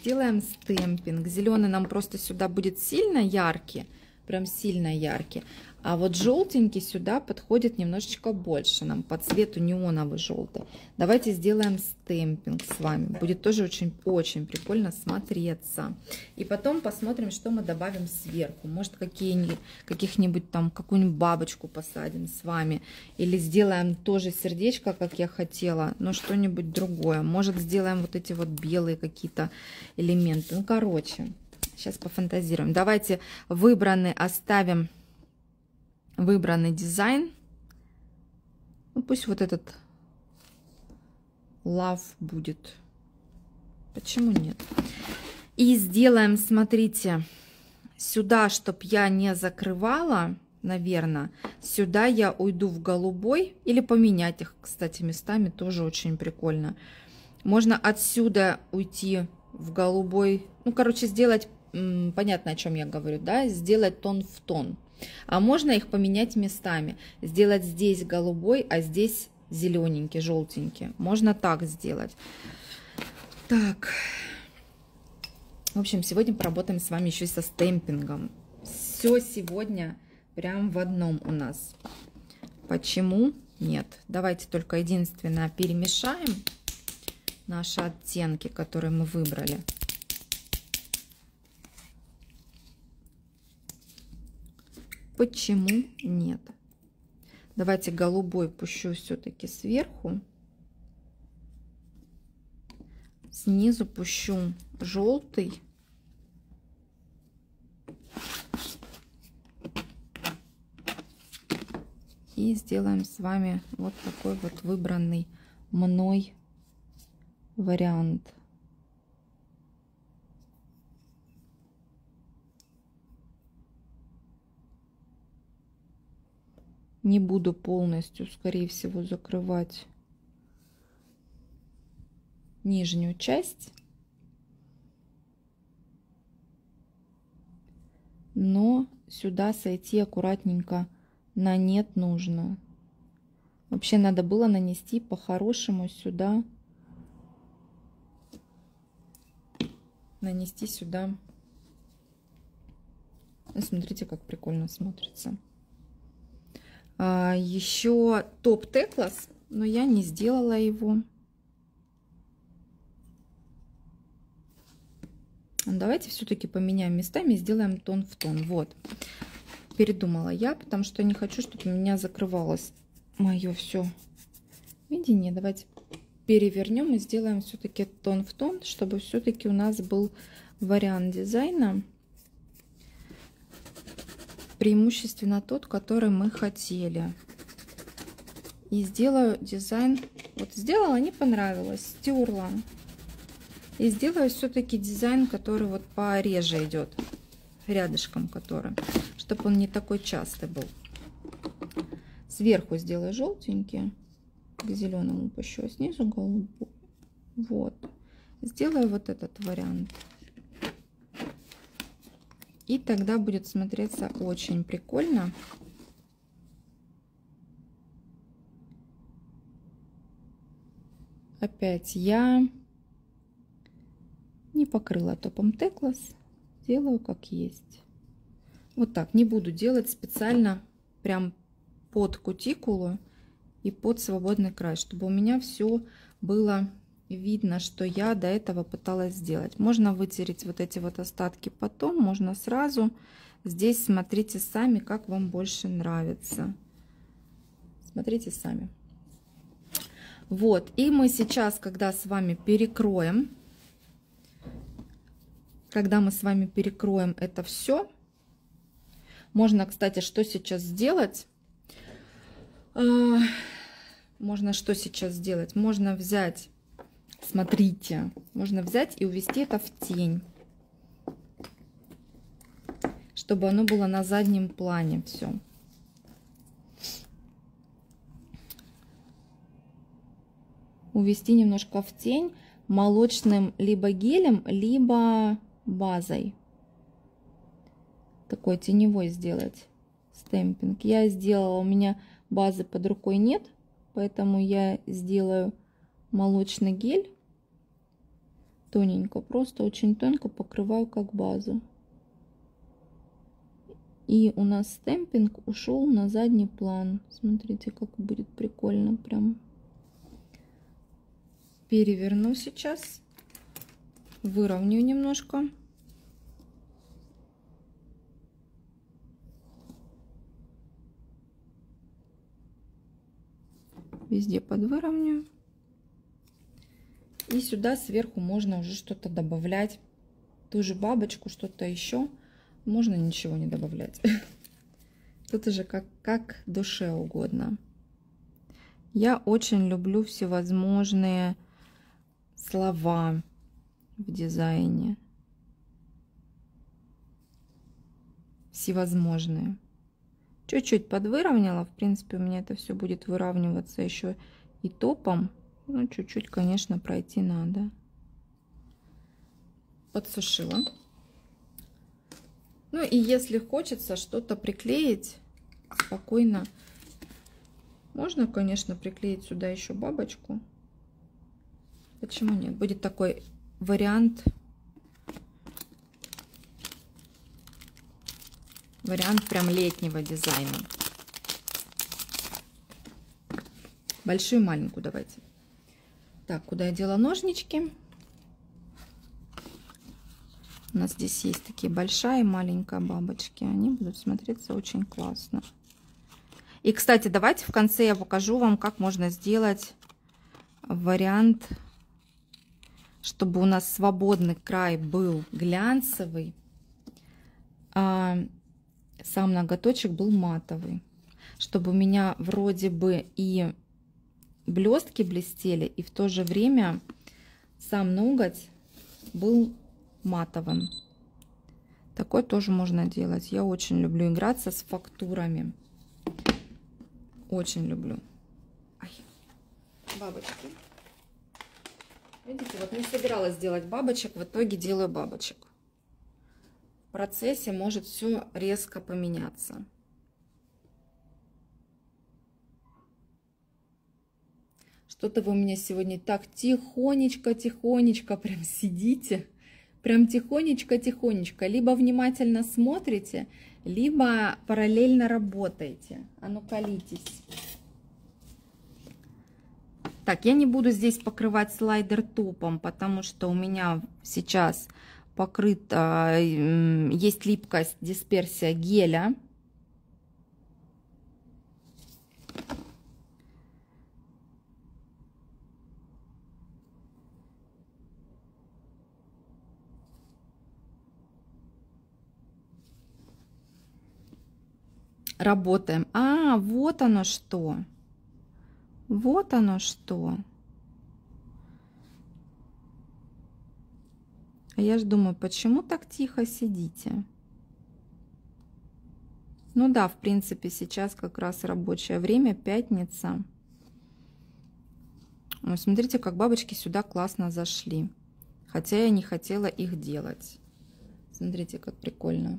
Сделаем стемпинг. Зеленый нам просто сюда будет сильно яркий. Прям сильно яркий. А вот желтенький сюда подходит немножечко больше. Нам по цвету неоновый желтый. Давайте сделаем стемпинг с вами. Будет тоже очень-очень прикольно смотреться. И потом посмотрим, что мы добавим сверху. Может, каких-нибудь там, какую-нибудь бабочку посадим с вами. Или сделаем тоже сердечко, как я хотела, но что-нибудь другое. Может, сделаем вот эти вот белые какие-то элементы. Ну, короче... Сейчас пофантазируем. Давайте выбранный оставим, выбранный дизайн. Ну, пусть вот этот Love будет. Почему нет? И сделаем, смотрите, сюда, чтобы я не закрывала, наверное, сюда я уйду в голубой. Или поменять их, кстати, местами тоже очень прикольно. Можно отсюда уйти в голубой. Ну, короче, сделать, понятно, о чем я говорю, да? Сделать тон в тон. А можно их поменять местами. Сделать здесь голубой, а здесь зелененький, желтенький. Можно так сделать. Так. В общем, сегодня поработаем с вами еще и со стемпингом. Все сегодня прям в одном у нас. Почему нет? Давайте только единственное перемешаем наши оттенки, которые мы выбрали. Почему нет? Давайте голубой пущу все-таки сверху. Снизу пущу желтый. И сделаем с вами вот такой вот выбранный мной вариант. Не буду полностью, скорее всего, закрывать нижнюю часть, но сюда сойти аккуратненько на нет нужно. Вообще надо было нанести по-хорошему сюда, нанести сюда. Смотрите, как прикольно смотрится. Еще топ теклас, но я не сделала его. Давайте все-таки поменяем местами и сделаем тон в тон. Вот, передумала я, потому что не хочу, чтобы у меня закрывалось мое все видение. Давайте перевернем и сделаем все-таки тон в тон, чтобы все-таки у нас был вариант дизайна преимущественно тот, который мы хотели. И сделаю дизайн. Вот сделала, не понравилось, стерла. И сделаю все-таки дизайн, который вот пореже идет, рядышком который, чтобы он не такой частый был. Сверху сделаю желтенький, к зеленому пущу, а снизу голубой. Вот. Сделаю вот этот вариант. И тогда будет смотреться очень прикольно. Опять я... не покрыла топом теклас, делаю как есть. Вот так, не буду делать специально прям под кутикулу и под свободный край, чтобы у меня все было видно, что я до этого пыталась сделать. Можно вытереть вот эти вот остатки потом, можно сразу. Здесь смотрите сами, как вам больше нравится. Смотрите сами. Вот, и мы сейчас, когда с вами перекроем, когда мы с вами перекроем это все, можно, кстати, что сейчас сделать? Можно что сейчас сделать? Можно взять, смотрите, можно взять и увести это в тень, чтобы оно было на заднем плане все. Увести немножко в тень молочным либо гелем, либо... базой такой теневой сделать стемпинг. Я сделала, у меня базы под рукой нет, поэтому я сделаю молочный гель тоненько, просто очень тонко покрываю как базу, и у нас стемпинг ушел на задний план. Смотрите, как будет прикольно. Прям переверну сейчас, выровняю немножко. Везде подвыровню. И сюда сверху можно уже что-то добавлять. Ту же бабочку, что-то еще. Можно ничего не добавлять. Тут уже как душе угодно. Я очень люблю всевозможные слова в дизайне. Всевозможные. Чуть-чуть подвыровняла. В принципе, у меня это все будет выравниваться еще и топом. Ну, чуть-чуть, конечно, пройти надо. Подсушила. Ну и если хочется что-то приклеить, спокойно. Можно, конечно, приклеить сюда еще бабочку. Почему нет? Будет такой вариант. Вариант прям летнего дизайна. Большую и маленькую давайте. Так, куда я дела ножнички? У нас здесь есть такие большая и маленькая бабочки. Они будут смотреться очень классно. И, кстати, давайте в конце я покажу вам, как можно сделать вариант, чтобы у нас свободный край был глянцевый, а сам ноготочек был матовый. Чтобы у меня вроде бы и блестки блестели, и в то же время сам ноготь был матовым. Такое тоже можно делать. Я очень люблю играться с фактурами. Очень люблю. Ай. Бабочки. Видите, вот не собиралась делать бабочек, в итоге делаю бабочек. В процессе может все резко поменяться. Что-то вы у меня сегодня так тихонечко прям сидите. Прям тихонечко. Либо внимательно смотрите, либо параллельно работаете. А ну колитесь. Так, я не буду здесь покрывать слайдер топом, потому что у меня сейчас покрыта, есть липкость, дисперсия геля. Работаем. А, вот оно что. Вот оно что. А я же думаю, почему так тихо сидите? Ну да, в принципе, сейчас как раз рабочее время, пятница. Ой, смотрите, как бабочки сюда классно зашли. Хотя я не хотела их делать. Смотрите, как прикольно.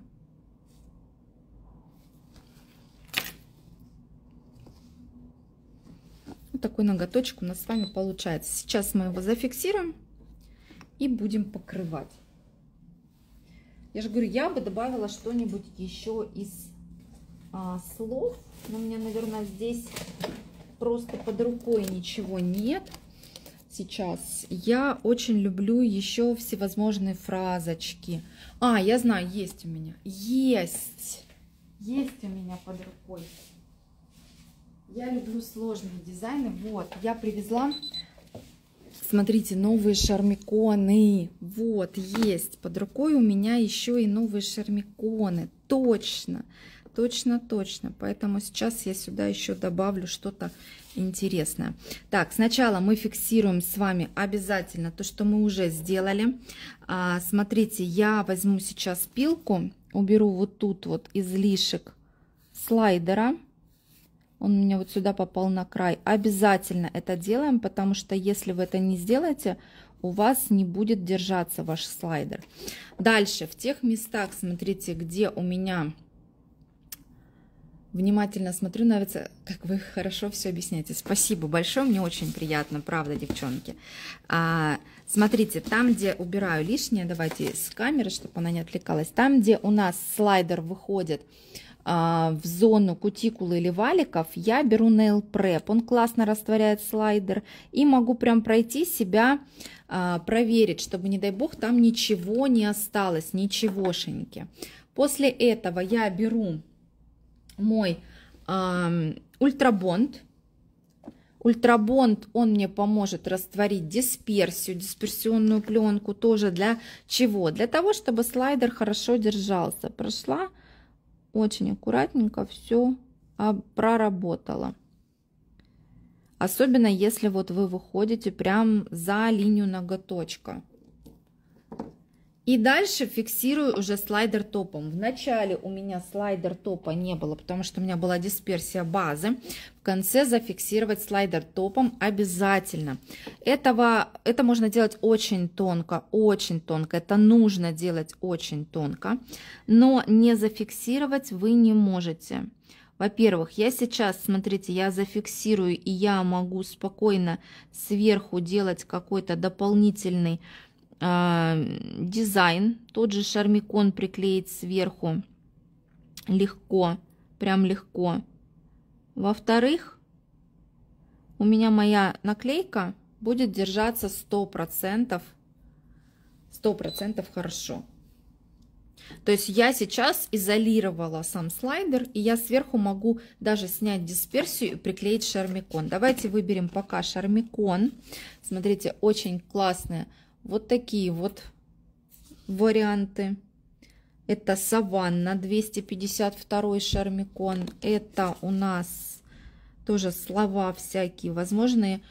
Такой ноготочек у нас с вами получается. Сейчас мы его зафиксируем и будем покрывать. Я же говорю, я бы добавила что-нибудь еще из слов, но у меня, наверное, здесь просто под рукой ничего нет сейчас. Я очень люблю еще всевозможные фразочки. А, я знаю, есть у меня. Есть у меня под рукой. Я люблю сложные дизайны. Вот, я привезла, смотрите, новые шармиконы. Вот, есть. Под рукой у меня еще и новые шармиконы. Точно. Поэтому сейчас я сюда еще добавлю что-то интересное. Так, сначала мы фиксируем с вами обязательно то, что мы уже сделали. Смотрите, я возьму сейчас пилку, уберу вот тут вот излишек слайдера. Он у меня вот сюда попал на край. Обязательно это делаем, потому что если вы это не сделаете, у вас не будет держаться ваш слайдер. Дальше, в тех местах, смотрите, где у меня... Внимательно смотрю, нравится, как вы хорошо все объясняете. Спасибо большое, мне очень приятно, правда, девчонки. Смотрите, там, где убираю лишнее, давайте с камеры, чтобы она не отвлекалась. Там, где у нас слайдер выходит... в зону кутикулы или валиков, я беру nail prep, он классно растворяет слайдер, и могу прям пройти себя, проверить, чтобы, не дай бог, там ничего не осталось, ничегошеньки. После этого я беру мой Ultra Bond. Ultra Bond, он мне поможет растворить дисперсию, дисперсионную пленку, тоже для чего? Для того, чтобы слайдер хорошо держался. Прошла очень аккуратненько все проработала. Особенно если вот вы выходите прям за линию ноготочка. И дальше фиксирую уже слайдер топом. В начале у меня слайдер топа не было, потому что у меня была дисперсия базы. В конце зафиксировать слайдер топом обязательно. Это можно делать очень тонко, очень тонко. Это нужно делать очень тонко. Но не зафиксировать вы не можете. Во-первых, я сейчас, смотрите, я зафиксирую, и я могу спокойно сверху делать какой-то дополнительный дизайн. Тот же шармикон приклеить сверху. Легко, прям легко. Во-вторых, у меня моя наклейка будет держаться 100%. 100% хорошо. То есть я сейчас изолировала сам слайдер, и я сверху могу даже снять дисперсию и приклеить шармикон. Давайте выберем пока шармикон. Смотрите, очень классные вот такие вот варианты. Это Саванна 252 шармикон. Это у нас тоже слова всякие возможные.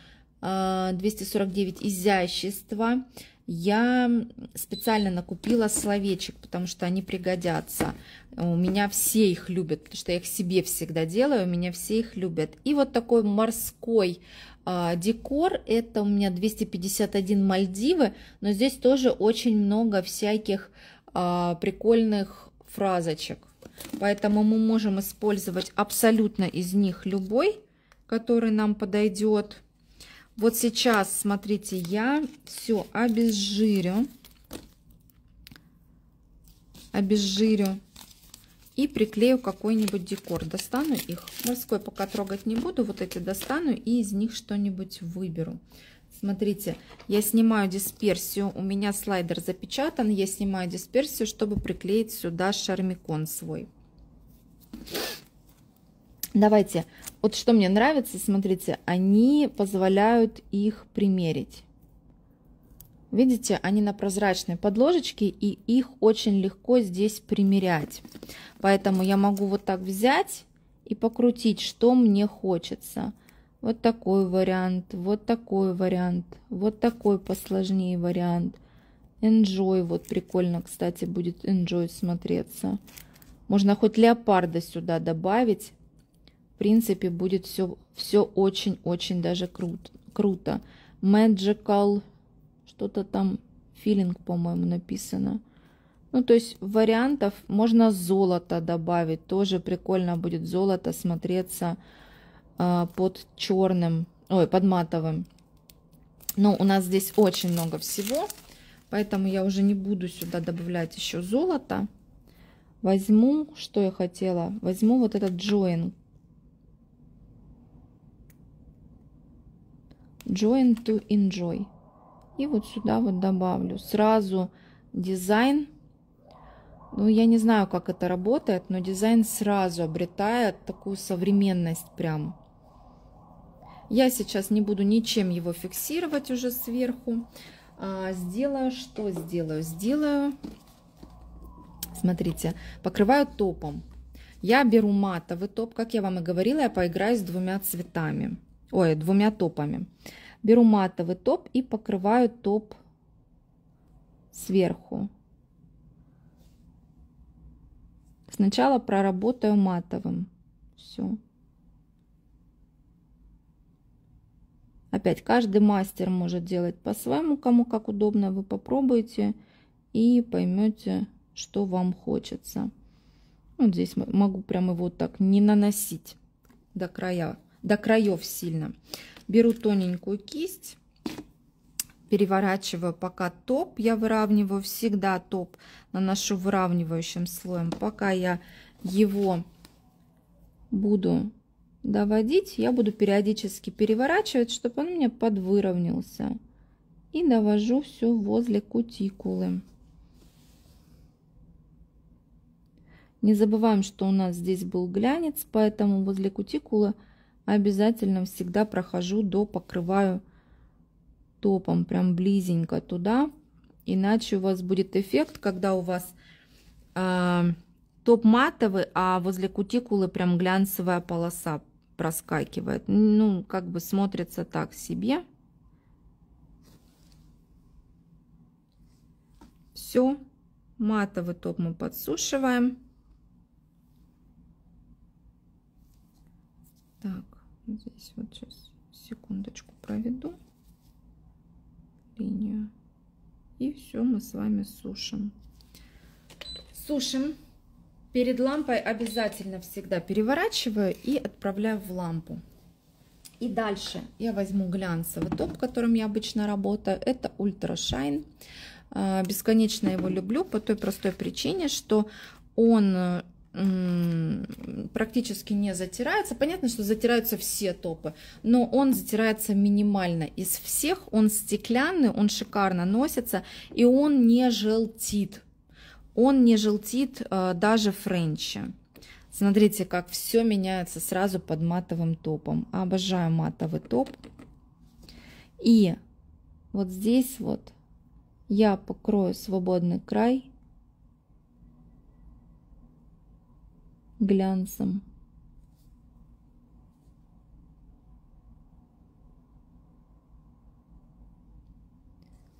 249 изящество. Я специально накупила словечек, потому что они пригодятся. У меня все их любят, потому что я их себе всегда делаю, у меня все их любят. И вот такой морской декор, это у меня 251 Мальдивы, но здесь тоже очень много всяких прикольных фразочек. Поэтому мы можем использовать абсолютно из них любой, который нам подойдет. Вот сейчас, смотрите, я все обезжирю, и приклею какой-нибудь декор. Достану их, морской пока трогать не буду, вот эти достану и из них что-нибудь выберу. Смотрите, я снимаю дисперсию, у меня слайдер запечатан, я снимаю дисперсию, чтобы приклеить сюда шармикон свой. Давайте, вот что мне нравится, смотрите, они позволяют их примерить. Видите, они на прозрачной подложечке, и их очень легко здесь примерять. Поэтому я могу вот так взять и покрутить, что мне хочется. Вот такой вариант, вот такой вариант, вот такой посложнее вариант. Enjoy, вот прикольно, кстати, будет Enjoy смотреться. Можно хоть леопарда сюда добавить. В принципе, будет все очень-очень даже круто. Magical, что-то там, feeling, по-моему, написано. Ну, то есть вариантов можно золото добавить. Тоже прикольно будет золото смотреться под черным, ой, под матовым. Но у нас здесь очень много всего, поэтому я уже не буду сюда добавлять еще золото. Возьму, что я хотела, возьму вот этот join. Join to enjoy. И вот сюда вот добавлю сразу дизайн. Ну, я не знаю, как это работает, но дизайн сразу обретает такую современность прям. Я сейчас не буду ничем его фиксировать уже сверху. Сделаю, что сделаю? Сделаю, смотрите, покрываю топом. Я беру матовый топ, как я вам и говорила, я поиграю с двумя цветами. Ой, двумя топами. Беру матовый топ и покрываю топ сверху. Сначала проработаю матовым. Все. Опять каждый мастер может делать по-своему, кому как удобно. Вы попробуйте и поймете, что вам хочется. Вот здесь могу прямо его так не наносить до края. До краев сильно. Беру тоненькую кисть, переворачиваю пока топ. Я выравниваю всегда топ, наношу выравнивающим слоем. Пока я его буду доводить, я буду периодически переворачивать, чтобы он у меня подвыровнялся. И довожу все возле кутикулы. Не забываем, что у нас здесь был глянец, поэтому возле кутикулы обязательно всегда прохожу до, покрываю топом прям близенько туда, иначе у вас будет эффект, когда у вас топ матовый, а возле кутикулы прям глянцевая полоса. проскакивает. Ну, как бы смотрится так себе. Все. Матовый топ мы подсушиваем. Так, здесь вот сейчас секундочку проведу линию. И все мы с вами сушим. Сушим. Перед лампой обязательно всегда переворачиваю и отправляю в лампу. И дальше я возьму глянцевый топ, которым я обычно работаю. Это Ultra Shine. Бесконечно его люблю по той простой причине, что он практически не затирается. Понятно, что затираются все топы, но он затирается минимально из всех. Он стеклянный, он шикарно носится и он не желтит. Он не желтит даже френче. Смотрите, как все меняется сразу под матовым топом. Обожаю матовый топ. И вот здесь вот я покрою свободный край глянцем.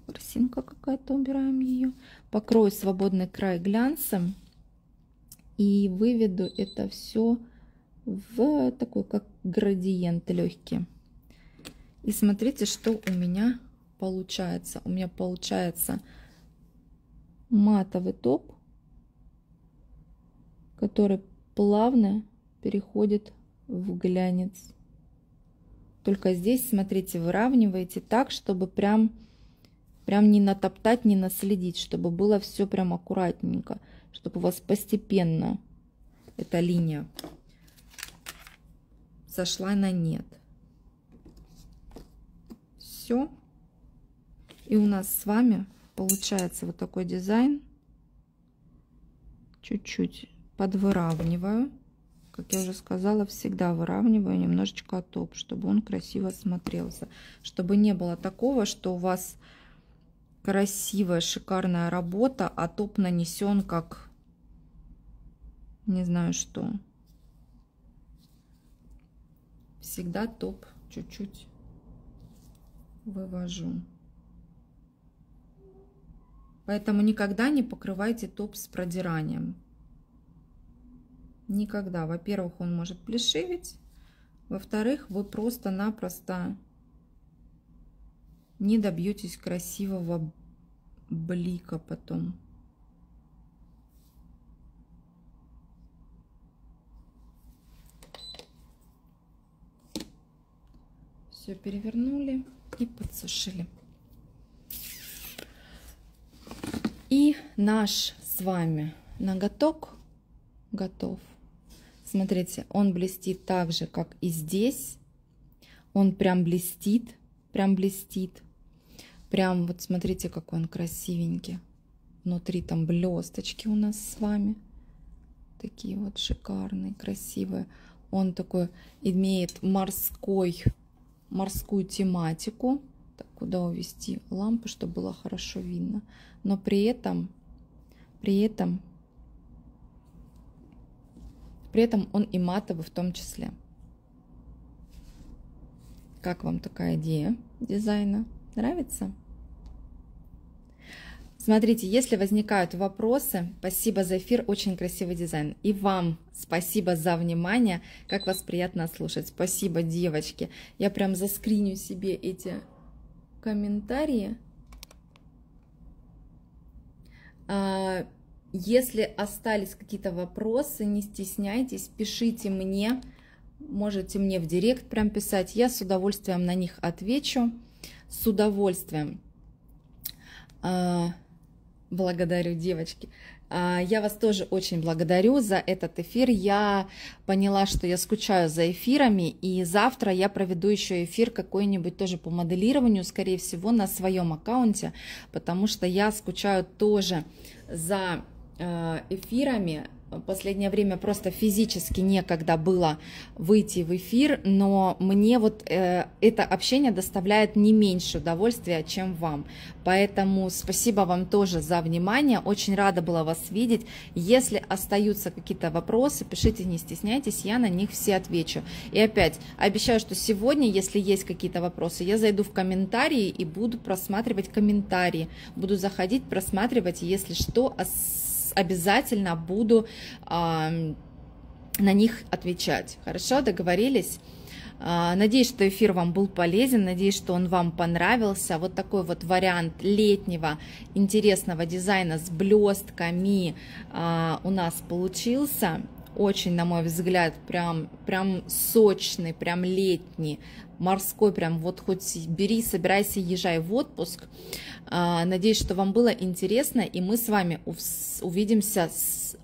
Росинка какая-то, убираем ее. Покрою свободный край глянцем и выведу это все в такой как градиент легкий. И смотрите, что у меня получается. У меня получается матовый топ, который плавно переходит в глянец. Только здесь, смотрите, выравниваете так, чтобы прям не натоптать, не наследить, чтобы было все прям аккуратненько, чтобы у вас постепенно эта линия сошла на нет. Все. И у нас с вами получается вот такой дизайн. Чуть-чуть подвыравниваю. Как я уже сказала, всегда выравниваю немножечко топ, чтобы он красиво смотрелся. Чтобы не было такого, что у вас красивая, шикарная работа, а топ нанесен как не знаю что. Всегда топ чуть-чуть вывожу. Поэтому никогда не покрывайте топ с продиранием. Никогда. Во-первых, он может плешивить. Во-вторых, вы просто-напросто не добьетесь красивого блика потом. Все перевернули и подсушили. И наш с вами ноготок готов. Смотрите, он блестит так же, как и здесь. Он прям блестит, прям блестит. Прям вот смотрите, какой он красивенький. Внутри там блесточки у нас с вами. Такие вот шикарные, красивые. Он такой имеет морскую тематику. Так, куда увести лампу, чтобы было хорошо видно. Но при этом он и матовый в том числе. Как вам такая идея дизайна? Нравится? Смотрите, если возникают вопросы, спасибо за эфир, очень красивый дизайн. И вам спасибо за внимание, как вас приятно слушать. Спасибо, девочки. Я прям заскриню себе эти комментарии. Если остались какие-то вопросы, не стесняйтесь, пишите мне. Можете мне в директ прям писать, я с удовольствием на них отвечу. С удовольствием. Благодарю, девочки. Я вас тоже очень благодарю за этот эфир. Я поняла, что я скучаю за эфирами, и завтра я проведу еще эфир какой-нибудь тоже по моделированию, скорее всего, на своем аккаунте, потому что я скучаю тоже за эфирами. последнее время просто физически некогда было выйти в эфир, но мне вот это общение доставляет не меньше удовольствия, чем вам. Поэтому спасибо вам тоже за внимание, очень рада была вас видеть. Если остаются какие-то вопросы, пишите, не стесняйтесь, я на них все отвечу. И опять обещаю, что сегодня, если есть какие-то вопросы, я зайду в комментарии и буду просматривать комментарии, буду заходить, просматривать, если что, обязательно буду на них отвечать. Хорошо, договорились? Надеюсь, что эфир вам был полезен, надеюсь, что он вам понравился. Вот такой вот вариант летнего интересного дизайна с блестками у нас получился. Очень, на мой взгляд, прям сочный, прям летний, морской, прям вот хоть бери, собирайся, езжай в отпуск. Надеюсь, что вам было интересно, и мы с вами увидимся.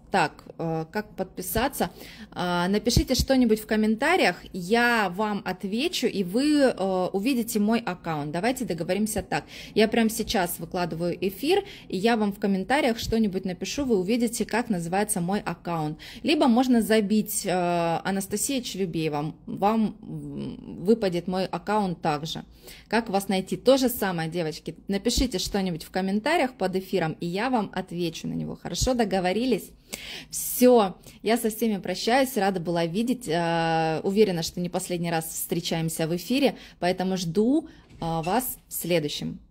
Так, как подписаться? Напишите что-нибудь в комментариях, я вам отвечу, и вы увидите мой аккаунт. Давайте договоримся так. Я прямо сейчас выкладываю эфир, и я вам в комментариях что-нибудь напишу, вы увидите, как называется мой аккаунт. Либо можно забить Анастасия Челюбеева, вам выпадет мой аккаунт также. Как вас найти? То же самое, девочки. Напишите что-нибудь в комментариях под эфиром, и я вам отвечу на него. Хорошо, договорились? Все, я со всеми прощаюсь, рада была видеть, уверена, что не последний раз встречаемся в эфире, поэтому жду вас в следующем.